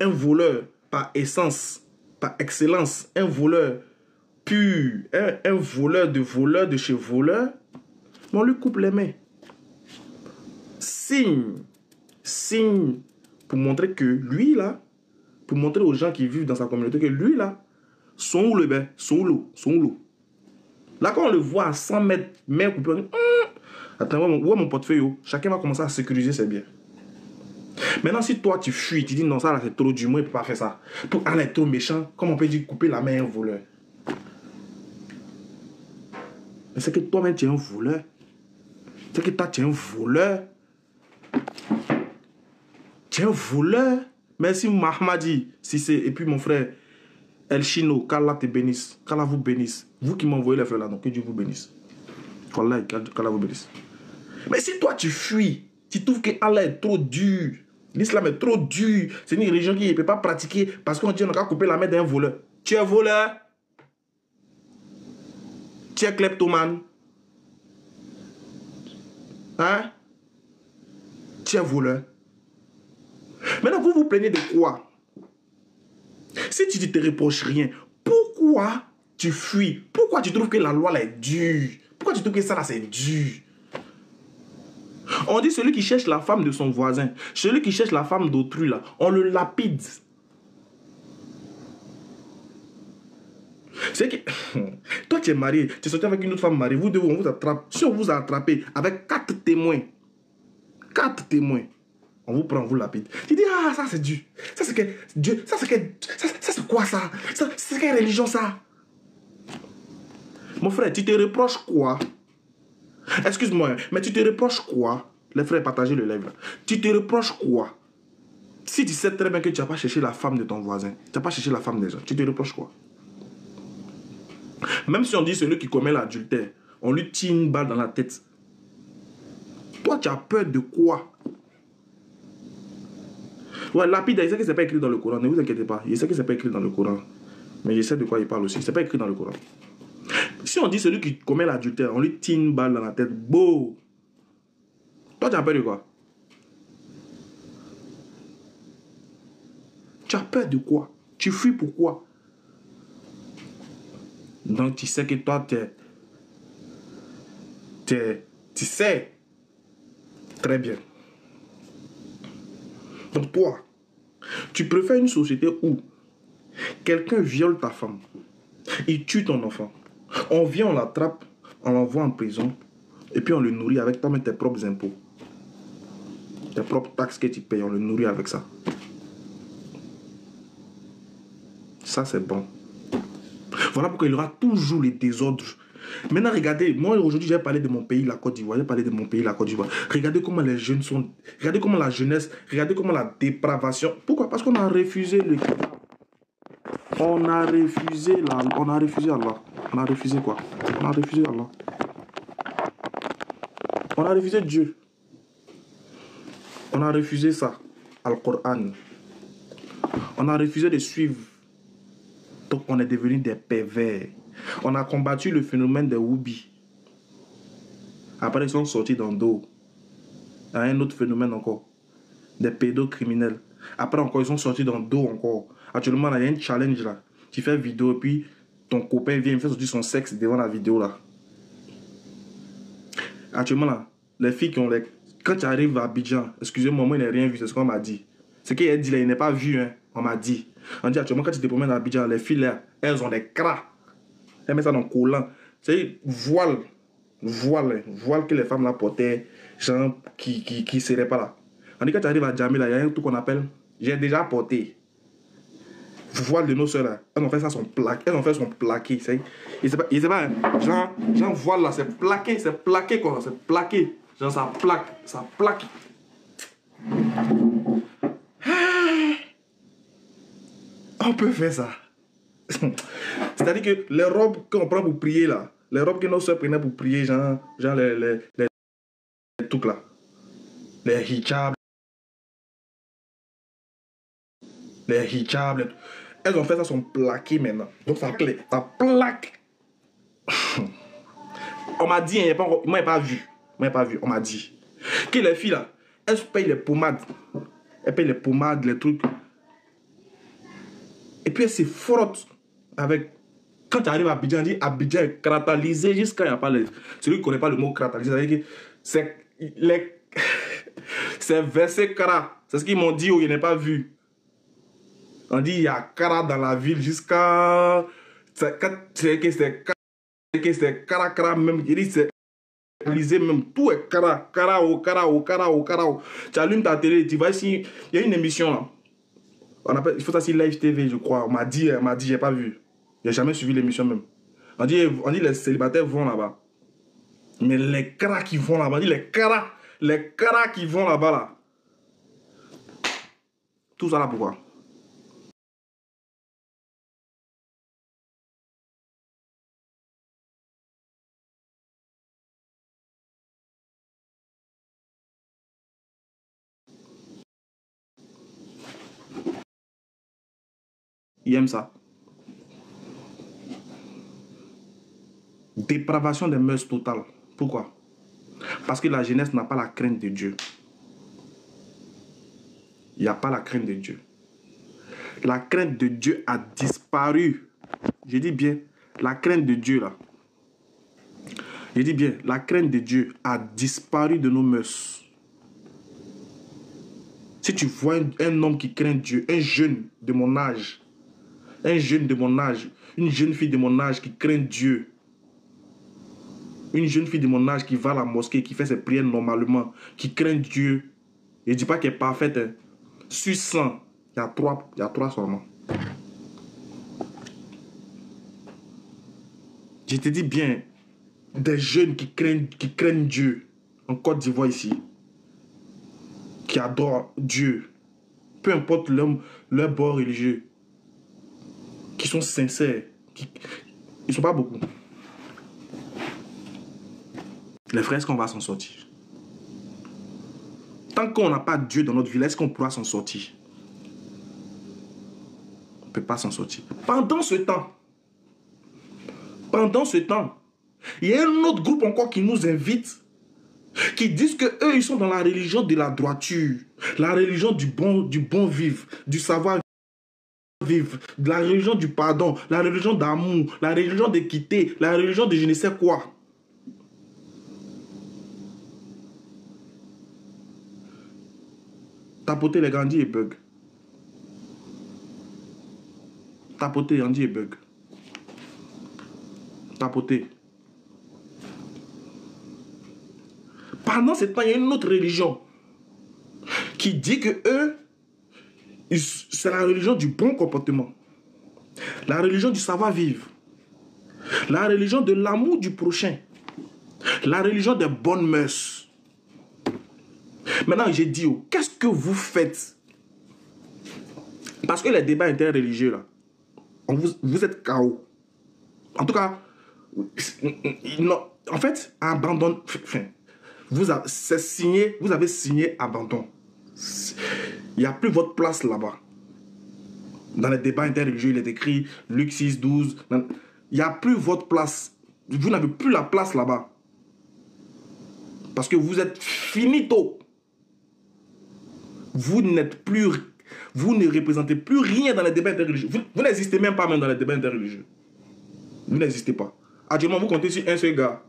un voleur par essence, par excellence, un voleur pur, un voleur de chez voleur, on lui coupe les mains. Signe, signe pour montrer que lui là, pour montrer aux gens qui vivent dans sa communauté que lui là, son loup, ben, son loup. Là, quand on le voit à 100 mètres, mais on peut dire, attends, où est mon portefeuille? Chacun va commencer à sécuriser ses biens. Maintenant, si toi, tu fuis, tu dis, non, ça, c'est trop du moins, il ne peut pas faire ça. Pour en être trop méchant, comment on peut dire couper la main à un voleur? C'est que toi-même, tu es un voleur. C'est que toi, tu es un voleur. Tu es un voleur. Merci, Mahmadi, si c'est, et puis mon frère. El Chino, qu'Allah te bénisse, qu'Allah vous bénisse. Vous qui m'envoyez les frères là, donc que Dieu vous bénisse. Qu'Allah vous bénisse. Mais si toi tu fuis, tu trouves que Allah est trop dur, l'islam est trop dur, c'est une religion qui ne peut pas pratiquer parce qu'on dit qu'on a coupé la main d'un voleur. Tu es voleur. Tu es kleptomane. Hein? Tu es voleur. Maintenant, vous vous plaignez de quoi? Si tu ne te reproches rien, pourquoi tu fuis? Pourquoi tu trouves que la loi là est dure? Pourquoi tu trouves que ça là c'est dur? On dit celui qui cherche la femme de son voisin, celui qui cherche la femme d'autrui là, on le lapide. C'est que toi tu es marié, tu es sorti avec une autre femme mariée, vous devez, on vous attrape. Si on vous a attrapé avec 4 témoins, on vous prend, on vous lapide. Tu dis, ah, ça c'est Dieu. Ça c'est que Dieu. Ça c'est que. Ça c'est quoi ça? Ça c'est quelle religion ça? Mon frère, tu te reproches quoi? Excuse-moi, mais tu te reproches quoi? Les frères, partagez le live là. Tu te reproches quoi? Si tu sais très bien que tu n'as pas cherché la femme de ton voisin, tu n'as pas cherché la femme des gens, tu te reproches quoi? Même si on dit celui qui commet l'adultère, on lui tire une balle dans la tête. Toi, tu as peur de quoi? Ouais, lapide, il sait que ce n'est pas écrit dans le Coran, ne vous inquiétez pas. Il sait que ce n'est pas écrit dans le Coran. Mais il sait de quoi il parle aussi. Ce n'est pas écrit dans le Coran. Si on dit celui qui commet l'adultère, on lui tire une balle dans la tête. Beau. Toi, tu as peur de quoi? Tu as peur de quoi? Tu fuis pourquoi? Donc, tu sais que toi, tu sais. Très bien. Donc toi, tu préfères une société où quelqu'un viole ta femme, il tue ton enfant, on vient, on l'attrape, on l'envoie en prison et puis on le nourrit avec toi, mais tes propres impôts, tes propres taxes que tu payes, on le nourrit avec ça. Ça c'est bon. Voilà pourquoi il y aura toujours les désordres. Maintenant, regardez, moi aujourd'hui j'ai parlé de mon pays, la Côte d'Ivoire, j'ai parlé de mon pays, la Côte d'Ivoire. Regardez comment les jeunes sont, regardez comment la jeunesse, regardez comment la dépravation. Pourquoi? Parce qu'on a refusé le... On a refusé la... On a refusé Allah. On a refusé quoi? On a refusé Allah. On a refusé Dieu. On a refusé ça, Al-Qur'an. On a refusé de suivre. Donc on est devenu des pervers. On a combattu le phénomène des Woubi. Après, ils sont sortis dans dos. Il y a un autre phénomène encore. Des pédocriminels. Après, encore, ils sont sortis dans dos encore. Actuellement, là, il y a un challenge là. Tu fais vidéo et puis ton copain vient, il fait sortir son sexe devant la vidéo là. Actuellement, là, les filles qui ont les... Quand tu arrives à Abidjan, excusez-moi, moi, il n'a rien vu, c'est ce qu'on m'a dit. Ce qu'il a dit là, il n'est pas vu, hein. On m'a dit. On dit actuellement, quand tu te promènes à Abidjan, les filles là, elles ont des cras. Elle met ça dans le collant. C'est voile que les femmes là portaient, genre qui ne seraient pas là. On dit quand tu arrives à Djamé, là, il y a un truc qu'on appelle, j'ai déjà porté. Voile de nos soeurs là. Elles ont fait ça, son plaqué. Elles ont fait son plaqué. Il sait pas, genre voile là, c'est plaqué quoi, c'est plaqué. Genre ça plaque. On peut faire ça. C'est-à-dire que les robes qu'on prend pour prier là, les robes que nos soeurs prenaient pour prier, genre les trucs là, les hijabs, les hijabs, les... elles ont fait ça, sont plaquées maintenant. Donc ça plaque. On m'a dit, hein, moi je n'ai pas vu. Moi, pas vu, on m'a dit. Que les filles là, elles payent les pommades. Elles payent les pommades, les trucs. Et puis elles se frottent avec. Quand tu arrives à Abidjan, on dit Abidjan est cratalisé jusqu'à il n'y a pas le. Celui qui ne connaît pas le mot cratalisé, c'est-à-dire que c'est les. C'est versé cara. C'est ce qu'ils m'ont dit où je n'ai pas vu. On dit il y a cara dans la ville jusqu'à. C'est que c'est cara, cara même. Il dit c'est. Même tout est cara, carao, carao, carao, carao. Tu allumes ta télé, tu vas ici. Il y a une émission là. On appelle, il faut ça, c'est Live TV, je crois. On m'a dit, j'ai pas vu. J'ai jamais suivi l'émission même. On dit, les célibataires vont là-bas. Mais les caras qui vont là-bas, on dit, les caras qui vont là-bas là. Tout ça là pourquoi? Il aime ça. Dépravation des mœurs totale. Pourquoi? Parce que la jeunesse n'a pas la crainte de Dieu. Il n'y a pas la crainte de Dieu. La crainte de Dieu a disparu. Je dis bien, la crainte de Dieu là. Je dis bien, la crainte de Dieu a disparu de nos mœurs. Si tu vois un homme qui craint Dieu, un jeune de mon âge, un jeune de mon âge, une jeune fille de mon âge qui craint Dieu. Une jeune fille de mon âge qui va à la mosquée, qui fait ses prières normalement, qui craint Dieu. Je ne dis pas qu'elle est parfaite. Hein. Sur 100, il y a 3 seulement. Je te dis bien, des jeunes qui craignent Dieu, en Côte d'Ivoire ici, qui adorent Dieu, peu importe leur bord religieux, qui sont sincères, ils ne sont pas beaucoup. Les frères, est-ce qu'on va s'en sortir? Tant qu'on n'a pas Dieu dans notre ville, est-ce qu'on pourra s'en sortir? On ne peut pas s'en sortir. Pendant ce temps, il y a un autre groupe encore qui nous invite, qui disent qu'eux, ils sont dans la religion de la droiture, la religion du bon vivre, du savoir vivre, de la religion du pardon, la religion d'amour, la religion d'équité, la religion de je ne sais quoi. Tapoter les Gandhi et bug. Tapoter Gandhi et bug. Tapoter. Pendant ce temps, il y a une autre religion qui dit que eux, c'est la religion du bon comportement, la religion du savoir-vivre, la religion de l'amour du prochain, la religion des bonnes mœurs. Maintenant, j'ai dit, oh, qu'est-ce que vous faites? Parce que les débats interreligieux, là, vous êtes KO. En tout cas, non, en fait, abandon. Vous avez signé abandon. Il n'y a plus votre place là-bas. Dans les débats interreligieux, il est écrit Luc 6, 12. Il n'y a plus votre place. Vous n'avez plus la place là-bas. Parce que vous êtes finito. Vous ne représentez plus rien dans les débats interreligieux. Vous n'existez même pas même dans les débats interreligieux. Vous n'existez pas. Actuellement, vous comptez sur un seul gars.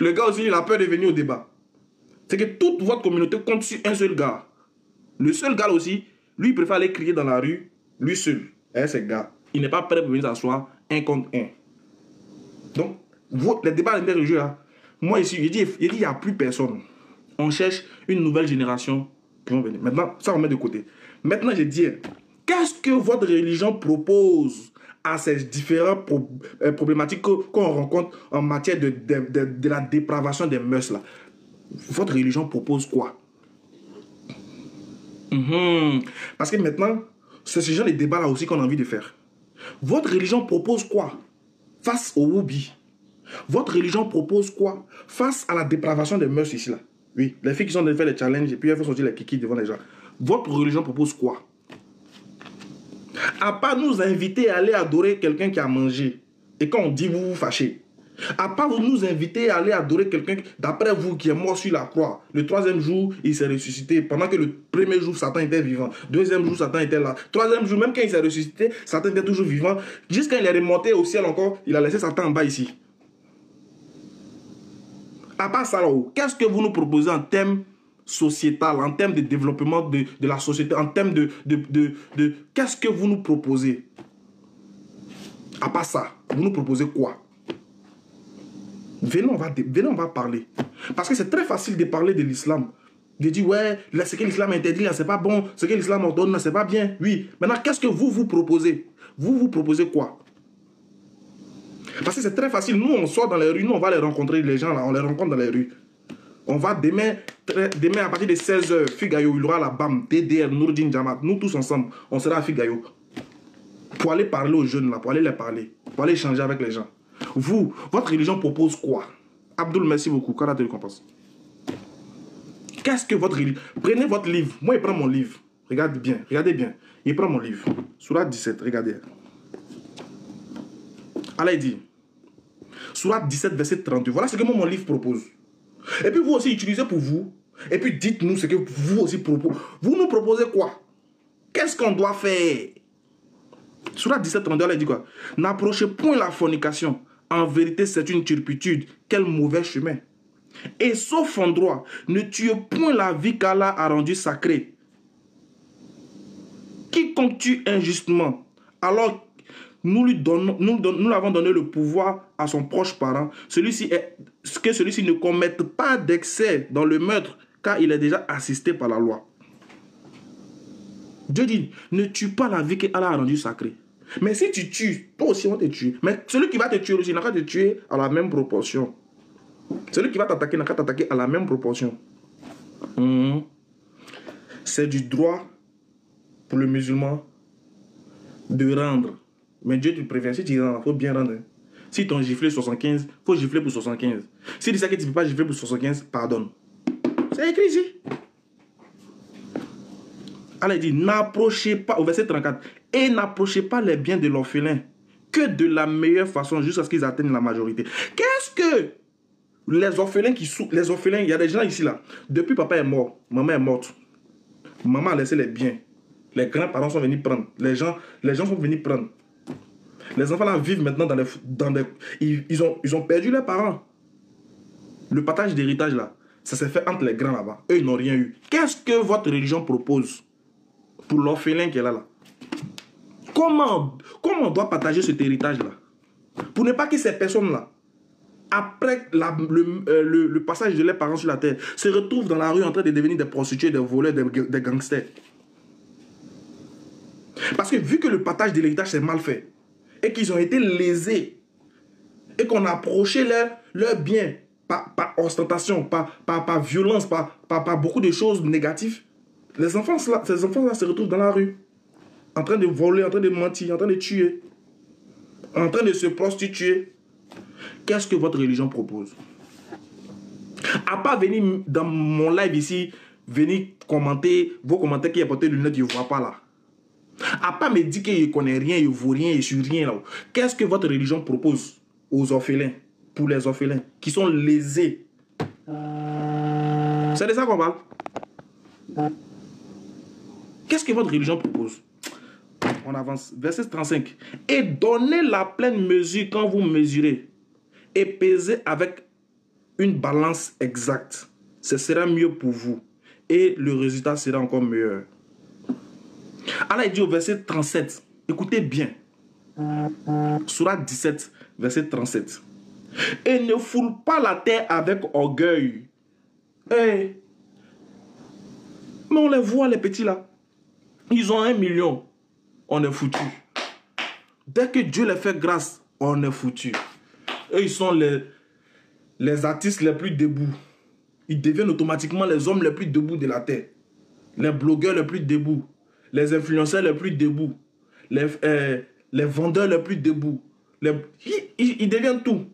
Le gars aussi, il a peur de venir au débat. C'est que toute votre communauté compte sur un seul gars. Le seul gars aussi, lui, il préfère aller crier dans la rue, lui seul. Eh, ce gars, il n'est pas prêt pour venir s'asseoir un contre un. Donc, les débats interreligieux, là, moi ici, il n'y a plus personne. On cherche une nouvelle génération qui va venir. Maintenant, ça, on met de côté. Maintenant, je dis, qu'est-ce que votre religion propose à ces différentes problématiques qu'on rencontre en matière de la dépravation des mœurs là? Votre religion propose quoi? Parce que maintenant, c'est ce genre de débat là aussi qu'on a envie de faire. Votre religion propose quoi face au hobby? Votre religion propose quoi face à la dépravation des mœurs ici là? Oui, les filles qui sont allées faire les challenges et puis elles font sortir les kikis devant les gens. Votre religion propose quoi? à pas nous inviter à aller adorer quelqu'un qui a mangé. Et quand on dit vous vous fâchez. À part vous nous inviter à aller adorer quelqu'un d'après vous qui est mort sur la croix. Le troisième jour, il s'est ressuscité. Pendant que le premier jour, Satan était vivant. Deuxième jour, Satan était là. Troisième jour, même quand il s'est ressuscité, Satan était toujours vivant. Jusqu'à il est remonté au ciel encore, il a laissé Satan en bas ici. À part ça, qu'est-ce que vous nous proposez en termes sociétal, en termes de développement de la société, en termes de qu'est-ce que vous nous proposez? À part ça, vous nous proposez quoi? Venez, on va parler. Parce que c'est très facile de parler de l'islam. De dire, ouais, là, ce que l'islam interdit, là, c'est pas bon. Ce que l'islam ordonne, là, c'est pas bien. Oui. Maintenant, qu'est-ce que vous vous proposez? Vous vous proposez quoi? Parce que c'est très facile. Nous, on sort dans les rues. Nous, on va les rencontrer, les gens, là. On les rencontre dans les rues. On va demain à partir de 16 h, Figayo, il y aura la BAM, DDR, Nourdin Jama. Nous, tous ensemble, on sera à Figayo. Pour aller parler aux jeunes, là, pour aller les parler. Pour aller échanger avec les gens. Vous, votre religion propose quoi? Abdoul, merci beaucoup. Karate récompense. Qu'est-ce que votre religion... Prenez votre livre. Moi, il prend mon livre. Regardez bien. Regardez bien. Il prend mon livre. Sourate 17. Regardez. Allah, il dit. Sourate 17, verset 32. Voilà ce que moi, mon livre propose. Et puis, vous aussi, utilisez pour vous. Et puis, dites-nous ce que vous aussi proposez. Vous nous proposez quoi? Qu'est-ce qu'on doit faire? Sourate 17, 32, Allah, il dit quoi? N'approchez point la fornication. En vérité, c'est une turpitude. Quel mauvais chemin. Et sauf endroit, ne tue point la vie qu'Allah a rendue sacrée. Quiconque tue injustement, alors nous l'avons donné le pouvoir à son proche parent. Celui-ci ne commette pas d'excès dans le meurtre, car il est déjà assisté par la loi. Dieu dit, ne tue pas la vie qu'Allah a rendue sacrée. Mais si tu tues, toi aussi on te tue. Mais celui qui va te tuer aussi n'a qu'à te tuer à la même proportion. Celui qui va t'attaquer n'a qu'à t'attaquer à la même proportion. C'est du droit pour le musulman de rendre. Mais Dieu te prévient, si tu rends, il faut bien rendre. Si ton giflet 75, il faut gifler pour 75. Si tu dis que tu ne peux pas gifler pour 75, pardonne. C'est écrit ici. Allah dit, n'approchez pas, au verset 34, et n'approchez pas les biens de l'orphelin que de la meilleure façon jusqu'à ce qu'ils atteignent la majorité. Qu'est-ce que les orphelins qui souffrent, les orphelins, il y a des gens ici là, depuis papa est mort, maman est morte, maman a laissé les biens, les grands-parents sont venus prendre, les gens sont venus prendre. Les enfants là vivent maintenant dans ils ont perdu leurs parents. Le partage d'héritage là, ça s'est fait entre les grands là-bas, eux ils n'ont rien eu. Qu'est-ce que votre religion propose pour l'orphelin qui est là? Comment on doit partager cet héritage-là? Pour ne pas que ces personnes-là, après le passage de leurs parents sur la terre, se retrouvent dans la rue en train de devenir des prostituées, des voleurs, des gangsters. Parce que vu que le partage de l'héritage c'est mal fait, et qu'ils ont été lésés, et qu'on a approché leurs biens par ostentation, par violence, par beaucoup de choses négatives, ces enfants-là se retrouvent dans la rue, en train de voler, en train de mentir, en train de tuer, en train de se prostituer. Qu'est-ce que votre religion propose? À part venir dans mon live ici, venir commenter, vos commentaires qui apportent des lunettes, je ne vois pas là. À part me dire que je ne connais rien, je ne vois rien, je ne suis rien là. Qu'est-ce que votre religion propose aux orphelins, pour les orphelins, qui sont lésés? C'est de ça qu'on parle. Qu'est-ce que votre religion propose? On avance. Verset 35. Et donnez la pleine mesure quand vous mesurez, et pesez avec une balance exacte. Ce sera mieux pour vous, et le résultat sera encore meilleur. Allah dit au verset 37. Écoutez bien. Sourate 17, verset 37. Et ne foule pas la terre avec orgueil. Hey. Mais on les voit, les petits là. Ils ont 1 million. On est foutu. Dès que Dieu les fait grâce, on est foutu. Eux, ils sont les artistes les plus debout. Ils deviennent automatiquement les hommes les plus debout de la terre. Les blogueurs les plus debout. Les influenceurs les plus debout. Les vendeurs les plus debout. Ils deviennent tout.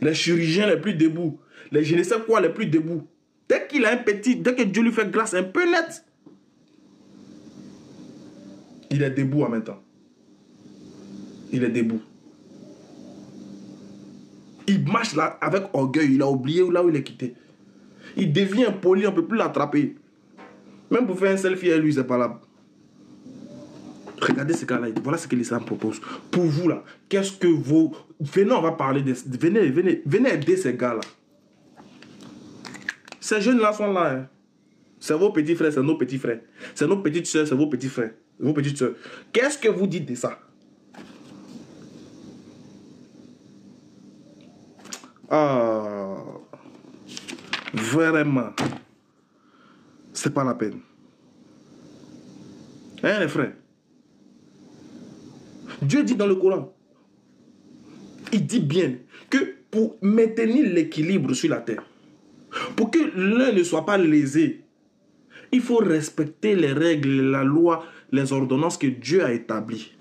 Les chirurgiens les plus debout. Les je ne sais quoi les plus debout. Dès qu'il a un petit, dès que Dieu lui fait grâce un peu net, Il est debout en même temps. Il est debout. Il marche là avec orgueil. Il a oublié là où il est quitté. Il devient poli, on ne peut plus l'attraper. Même pour faire un selfie à lui, c'est pas là. Regardez ce cas-là. Voilà ce que l'islam propose. Pour vous là, qu'est-ce que vous... Venez, on va parler de... Venez aider ces gars-là. Ces jeunes-là sont là. Hein. C'est vos petits frères, c'est nos petits frères. C'est nos petites soeurs, c'est vos petits frères. Vos petites soeurs. Qu'est-ce que vous dites de ça? Ah... Vraiment. C'est pas la peine. Hein les frères? Dieu dit dans le Coran, il dit bien que pour maintenir l'équilibre sur la terre, pour que l'un ne soit pas lésé, il faut respecter les règles, la loi, les ordonnances que Dieu a établies.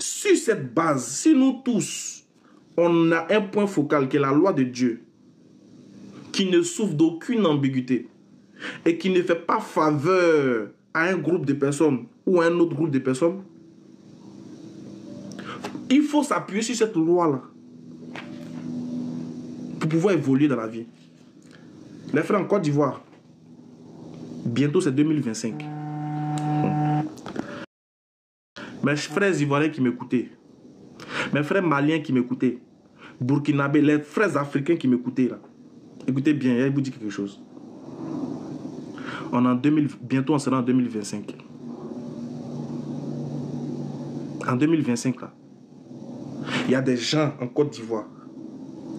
Sur cette base, si nous tous, on a un point focal qui est la loi de Dieu, qui ne souffre d'aucune ambiguïté et qui ne fait pas faveur à un groupe de personnes ou à un autre groupe de personnes, il faut s'appuyer sur cette loi-là pour pouvoir évoluer dans la vie. Les frères en Côte d'Ivoire, bientôt c'est 2025. Mes frères ivoiriens qui m'écoutaient, mes frères maliens qui m'écoutaient, burkinabés, les frères africains qui m'écoutaient là. Écoutez bien, je vous dis quelque chose. Bientôt on sera en 2025. En 2025 là. Il y a des gens en Côte d'Ivoire.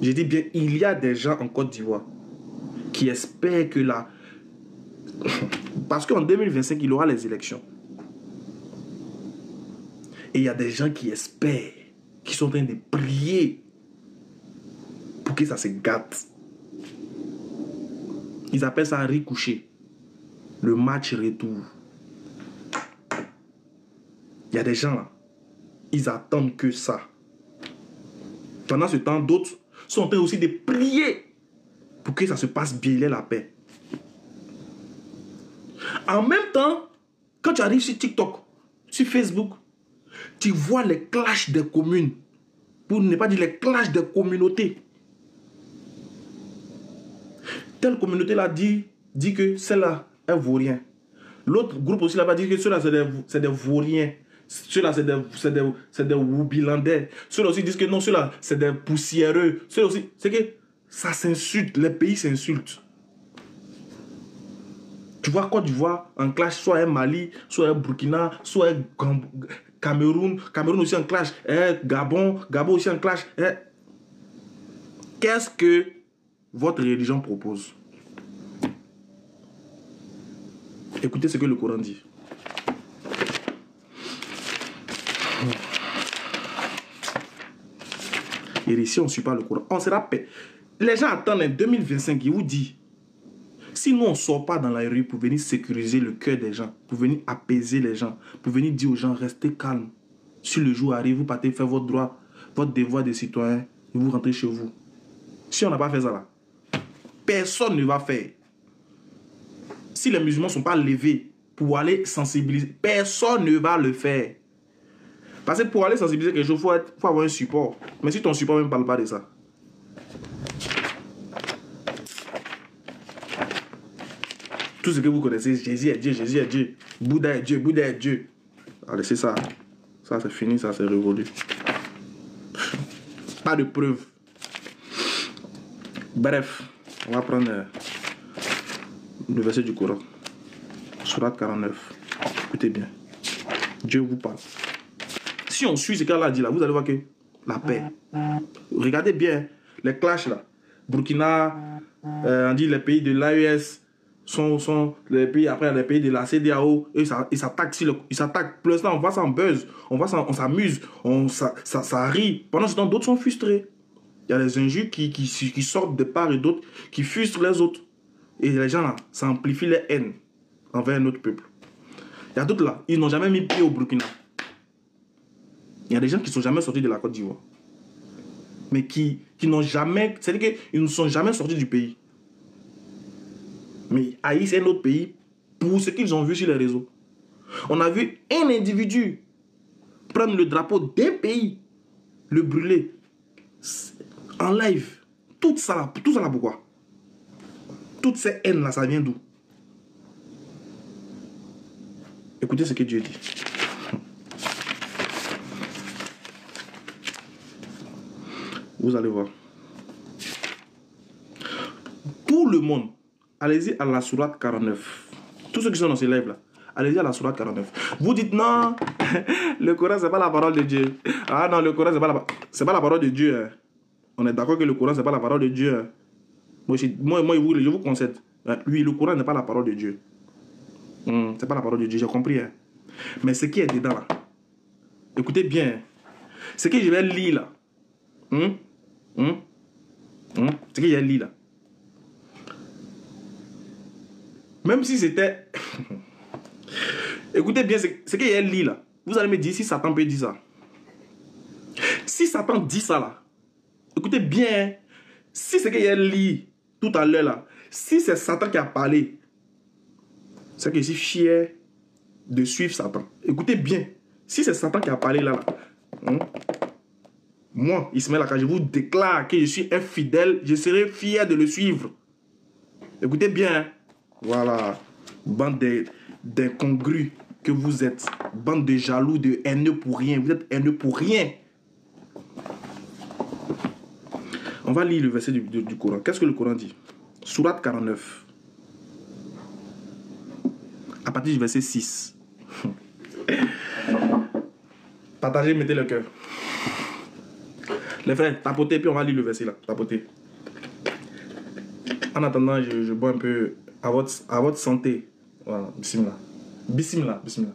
Je dis bien, il y a des gens en Côte d'Ivoire qui espèrent que là... Parce qu'en 2025, il y aura les élections. Et il y a des gens qui espèrent, qui sont en train de prier pour que ça se gâte. Ils appellent ça ricochet. Le match retour. Il y a des gens là, ils attendent que ça. Pendant ce temps, d'autres sont en train aussi de prier pour que ça se passe bien, il y ait la paix. En même temps, quand tu arrives sur TikTok, sur Facebook, tu vois les clashs des communes, pour ne pas dire les clashs des communautés. Telle communauté-là dit que celle-là est vaurien. L'autre groupe aussi là-bas dit que ceux-là, c'est des vauriens. Ceux-là, c'est des Woubilandais. Ceux-là aussi disent que non, ceux-là, c'est des poussiéreux. Ceux-là aussi, c'est que ça s'insulte. Les pays s'insultent. Tu vois, Côte d'Ivoire en clash, soit un Mali, soit un Burkina, soit un Cameroun. Cameroun aussi en clash. Gabon. Gabon aussi en clash. Qu'est-ce que votre religion propose? Écoutez ce que le Coran dit. Et ici, on ne suit pas le courant. On sera paix. Les gens attendent en 2025. Ils vous disent, si nous, on ne sort pas dans la rue pour venir sécuriser le cœur des gens, pour venir apaiser les gens, pour venir dire aux gens, restez calmes. Si le jour arrive, vous partez faire votre droit, votre devoir de citoyen, et vous rentrez chez vous. Si on n'a pas fait ça là, personne ne va faire. Si les musulmans ne sont pas levés pour aller sensibiliser, personne ne va le faire. Parce que pour aller sensibiliser quelque chose, il faut avoir un support. Mais si ton support ne parle pas de ça. Tout ce que vous connaissez, Jésus est Dieu, Bouddha est Dieu, Bouddha est Dieu. Allez, c'est ça. Ça, c'est fini, ça, c'est révolu. Pas de preuves. Bref, on va prendre le verset du Coran. Surat 49. Écoutez bien. Dieu vous parle. Si on suit ce qu'elle a dit là, vous allez voir que la paix. Regardez bien les clashs là. Burkina, on dit les pays de l'AES sont les pays, après les pays de la CDAO, et ils s'attaquent. Ils s'attaquent. Plus là, on va s'en buzz, on s'amuse, ça rit. Pendant ce temps, d'autres sont frustrés. Il y a des injures qui sortent de part et d'autre, qui frustrent les autres. Et les gens là, ça amplifie les haines envers notre peuple. Il y a d'autres là, ils n'ont jamais mis pied au Burkina. Il y a des gens qui ne sont jamais sortis de la Côte d'Ivoire. Mais qui n'ont jamais... C'est-à-dire qu'ils ne sont jamais sortis du pays. Mais ils haïssent un autre pays pour ce qu'ils ont vu sur les réseaux. On a vu un individu prendre le drapeau d'un pays, le brûler en live. Tout ça là, pourquoi? Toutes ces haines-là, ça vient d'où? Écoutez ce que Dieu dit. Vous allez voir. Tout le monde, allez-y à la sourate 49. Tous ceux qui sont dans ces lives-là, allez-y à la sourate 49. Vous dites non, le Coran, c'est pas la parole de Dieu. Ah non, le Coran, c'est pas la parole de Dieu. Hein. On est d'accord que le Coran, c'est pas la parole de Dieu. Hein. Moi, je vous concède. Oui, le Coran n'est pas la parole de Dieu. C'est pas la parole de Dieu, j'ai compris. Hein. Mais ce qui est dedans, là, écoutez bien. Ce que je vais lire, là. Ce que je vais lire, là. Même si c'était... écoutez bien, ce que je vais lire, là. Vous allez me dire si Satan peut dire ça. Si Satan dit ça, là. Écoutez bien. Si ce que j'ai lu tout à l'heure là, si c'est Satan qui a parlé, c'est que je suis fier de suivre Satan. Écoutez bien, si c'est Satan qui a parlé là, moi, Ismaël Aka, je vous déclare que je suis un fidèle, je serai fier de le suivre. Écoutez bien, voilà, bande d'incongrus que vous êtes, bande de jaloux, de haineux pour rien, vous êtes haineux pour rien. On va lire le verset du Coran. Qu'est-ce que le Coran dit? Sourate 49. À partir du verset 6. Partagez, mettez le cœur. Les frères, tapotez, puis on va lire le verset là. Tapotez. En attendant, je bois un peu à votre santé. Voilà, bismillah. Bismillah, bismillah.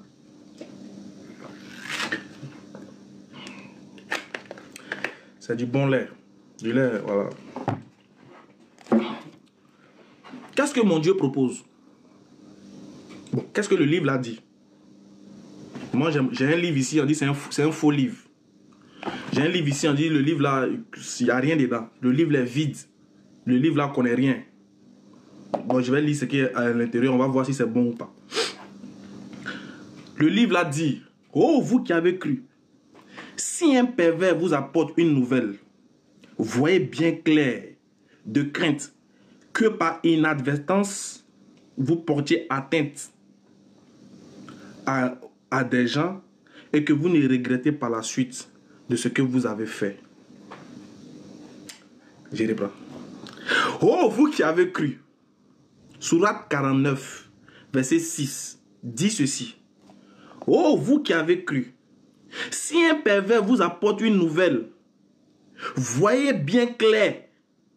C'est du bon lait. Du lait, voilà. Qu'est-ce que mon Dieu propose? Bon, qu'est-ce que le livre l'a dit? Moi, j'ai un livre ici, on dit c'est un faux livre. J'ai un livre ici, on dit le livre là, il n'y a rien dedans. Le livre là est vide. Le livre là, on ne connaît rien. Bon, je vais lire ce qu'il y a à l'intérieur, on va voir si c'est bon ou pas. Le livre là dit, oh, vous qui avez cru, si un pervers vous apporte une nouvelle, voyez bien clair, de crainte, que par inadvertance, vous portiez atteinte à des gens et que vous ne regrettez pas la suite de ce que vous avez fait. Je reprends. Oh, vous qui avez cru, Sourate 49, verset 6, dit ceci. Oh, vous qui avez cru, si un pervers vous apporte une nouvelle, voyez bien clair,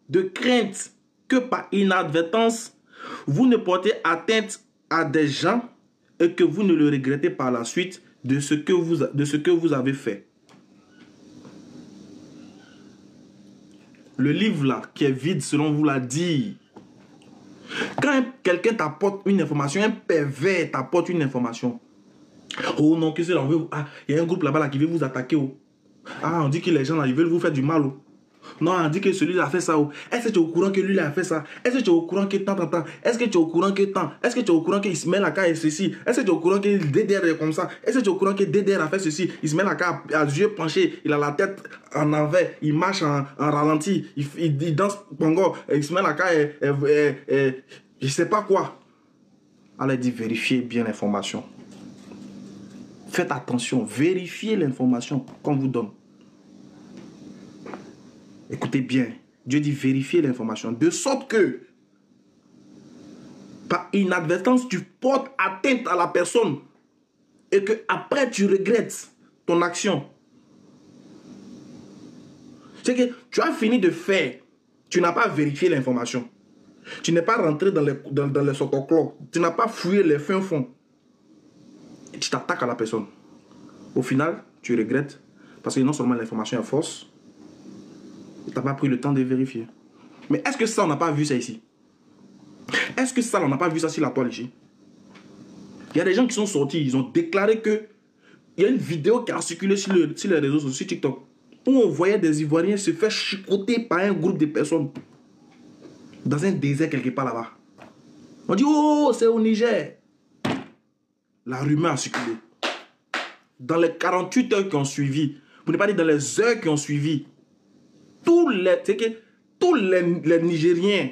de crainte que par inadvertance, vous ne portez atteinte à des gens et que vous ne le regrettez par la suite de ce que vous avez fait. Le livre là, qui est vide selon vous l'a dit. Quand quelqu'un t'apporte une information, un pervers t'apporte une information. Oh non, qu'est-ce qu'on veut? Ah, il y a un groupe là-bas là, qui veut vous attaquer. Oh. Ah, on dit que les gens là, ils veulent vous faire du mal. Oh. Non, on dit que celui-là a fait ça. Oh. Est-ce que tu es au courant que lui-là a fait ça? Est-ce que tu es au courant que tant? Est-ce que tu es au courant que tant? Est-ce que tu es au courant que Ismaël Aka est ceci? Est-ce que tu es au courant que DDR est comme ça? Est-ce que tu es au courant que DDR a fait ceci? Ismaël Aka a les yeux penchés, il a la tête en envers, il marche en ralenti, il danse bongo. Ismaël Aka est je sais pas quoi. Allez, dit vérifiez bien l'information. Faites attention, vérifiez l'information qu'on vous donne. Écoutez bien, Dieu dit vérifiez l'information. De sorte que, par inadvertance, tu portes atteinte à la personne et que après tu regrettes ton action. C'est que tu as fini de faire, tu n'as pas vérifié l'information. Tu n'es pas rentré dans les sotoclos, tu n'as pas fouillé les fins fonds. Tu t'attaques à la personne. Au final, tu regrettes parce que non seulement l'information est fausse, tu n'as pas pris le temps de vérifier. Mais est-ce que ça, on n'a pas vu ça ici? Est-ce que ça, on n'a pas vu ça sur la toile ici? Il y a des gens qui sont sortis, ils ont déclaré que il y a une vidéo qui a circulé sur les réseaux sociaux, sur TikTok, où on voyait des Ivoiriens se faire chicoter par un groupe de personnes dans un désert quelque part là-bas. On dit, oh, c'est au Niger. la rumeur a circulé. Dans les 48 heures qui ont suivi, pour ne pas dire dans les heures qui ont suivi, tous les Nigériens,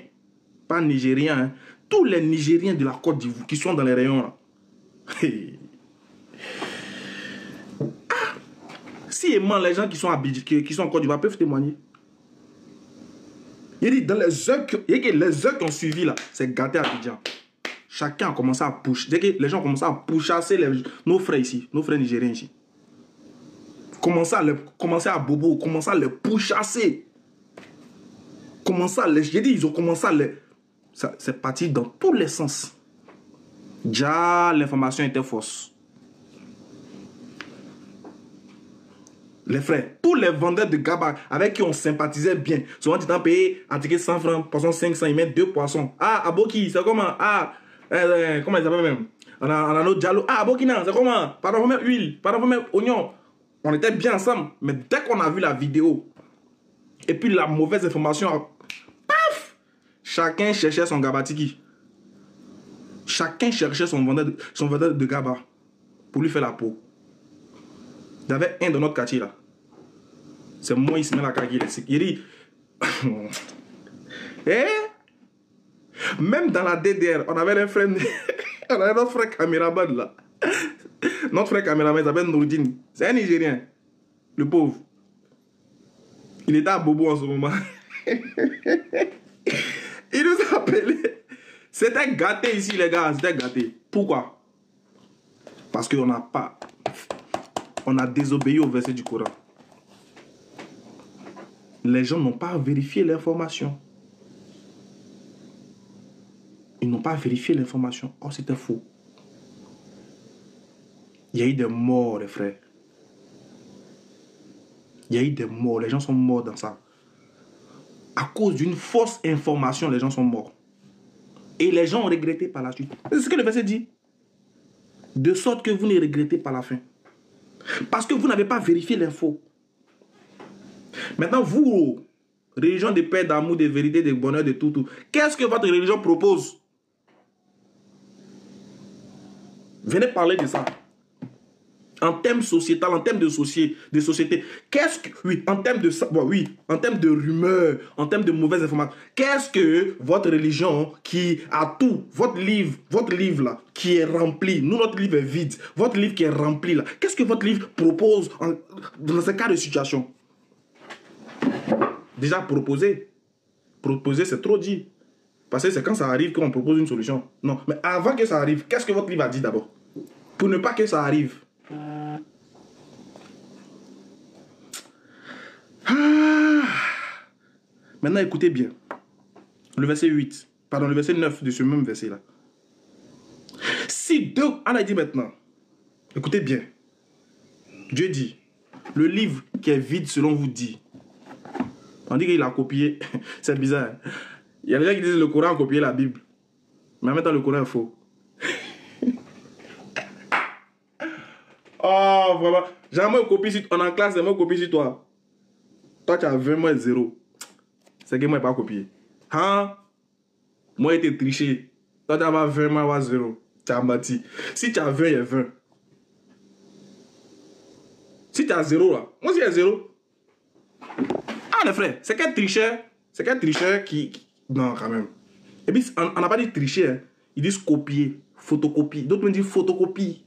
pas Nigériens, hein, tous les Nigériens de la Côte d'Ivoire qui sont dans les rayons là. Ah, si aimant les gens qui sont en Côte d'Ivoire peuvent témoigner. Il dit dans les heures qui ont suivi là, c'est gâté à Abidjan. Chacun a commencé à push. Les gens ont commencé à pourchasser nos frères ici, nos frères nigériens ici. Commencer à bobo, commencer à les pourchasser. J'ai dit, ils ont commencé à les... C'est parti dans tous les sens. Déjà, l'information était fausse. Les frères, tous les vendeurs de gaba avec qui on sympathisait bien, souvent ils ont payé à ticket 100 francs, poisson 500, ils mettent 2 poissons. Ah, Aboki, c'est comment? Ah, comment ils s'appellent même? On a notre Diallo. Ah, Aboki, non, c'est comment? Pardon, vous mettez huile, pardon, vous mettez oignon. On était bien ensemble, mais dès qu'on a vu la vidéo, et puis la mauvaise information, paf! Chacun cherchait son gabatiki. Chacun cherchait son vendeur de gaba pour lui faire la peau. Il y avait un de notre quartier là. C'est moi, Ismaël Aka. Il dit... Eh? Même dans la DDR, on avait un frère... on avait notre frère caméraman là. Notre frère caméraman, il s'appelle Nourdin. C'est un Nigérien. Le pauvre. Il était à Bobo en ce moment. Il nous appelait. C'était gâté ici, les gars. C'était gâté. Pourquoi? Parce qu'on n'a pas... On a désobéi au verset du Coran. Les gens n'ont pas vérifié l'information. Ils n'ont pas vérifié l'information. Oh, c'était faux. Il y a eu des morts, les frères. Il y a eu des morts. Les gens sont morts dans ça. À cause d'une fausse information, les gens sont morts. Et les gens ont regretté par la suite. C'est ce que le verset dit. De sorte que vous ne regrettez pas la fin. Parce que vous n'avez pas vérifié l'info. Maintenant, vous, religion de paix, d'amour, de vérité, de bonheur, de tout. Qu'est-ce que votre religion propose? Venez parler de ça. En termes sociétal, en termes de société. Qu'est-ce que... Oui, en termes de... Bon, oui, en termes de rumeurs, en termes de mauvaises informations. Qu'est-ce que votre religion qui a tout, votre livre là, qui est rempli. Nous, notre livre est vide. Votre livre qui est rempli là. Qu'est-ce que votre livre propose dans ce cas de situation? Déjà, proposer. Proposer, c'est trop dit. Parce que c'est quand ça arrive qu'on propose une solution. Non, mais avant que ça arrive, qu'est-ce que votre livre a dit d'abord? Pour ne pas que ça arrive. Ah. Maintenant, écoutez bien. Le verset 8. Pardon, le verset 9 de ce même verset là. Si deux... On a dit maintenant. Écoutez bien. Dieu dit, le livre qui est vide selon vous dit. On dit qu'il a copié. C'est bizarre. Il y a des gens qui disent le Coran a copié la Bible. Mais en même temps, le Coran est faux. Oh, vraiment. Jamais on copie sur toi. On est en classe, jamais on copie sur toi. Toi, tu as 20 moins 0. C'est que moi, je n'ai pas copié. Hein? Moi, j'étais triché. Toi, tu as 20 moins 0. Tu as bâti. Si tu as 20, il y a 20. Si tu as 0, là. Moi, si il y a 0. Ah, les frères, c'est quel tricheur? C'est quel tricheur qui... Non, quand même. Et puis, on n'a pas dit tricher. Hein. Ils disent copier, photocopie. D'autres me disent photocopie.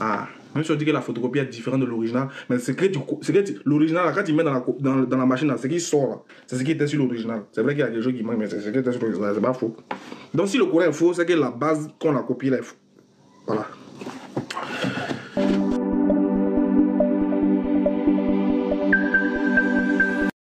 Ah, même si on dit que la photocopie est différente de l'original, mais c'est que l'original, quand il met dans la machine, c'est qu'il sort. C'est ce qui était sur l'original. C'est vrai qu'il y a des choses qui manquent, mais c'est ce qui était sur l'original, c'est pas faux. Donc si le Coran est faux, c'est que la base qu'on a copiée là est faux. Voilà.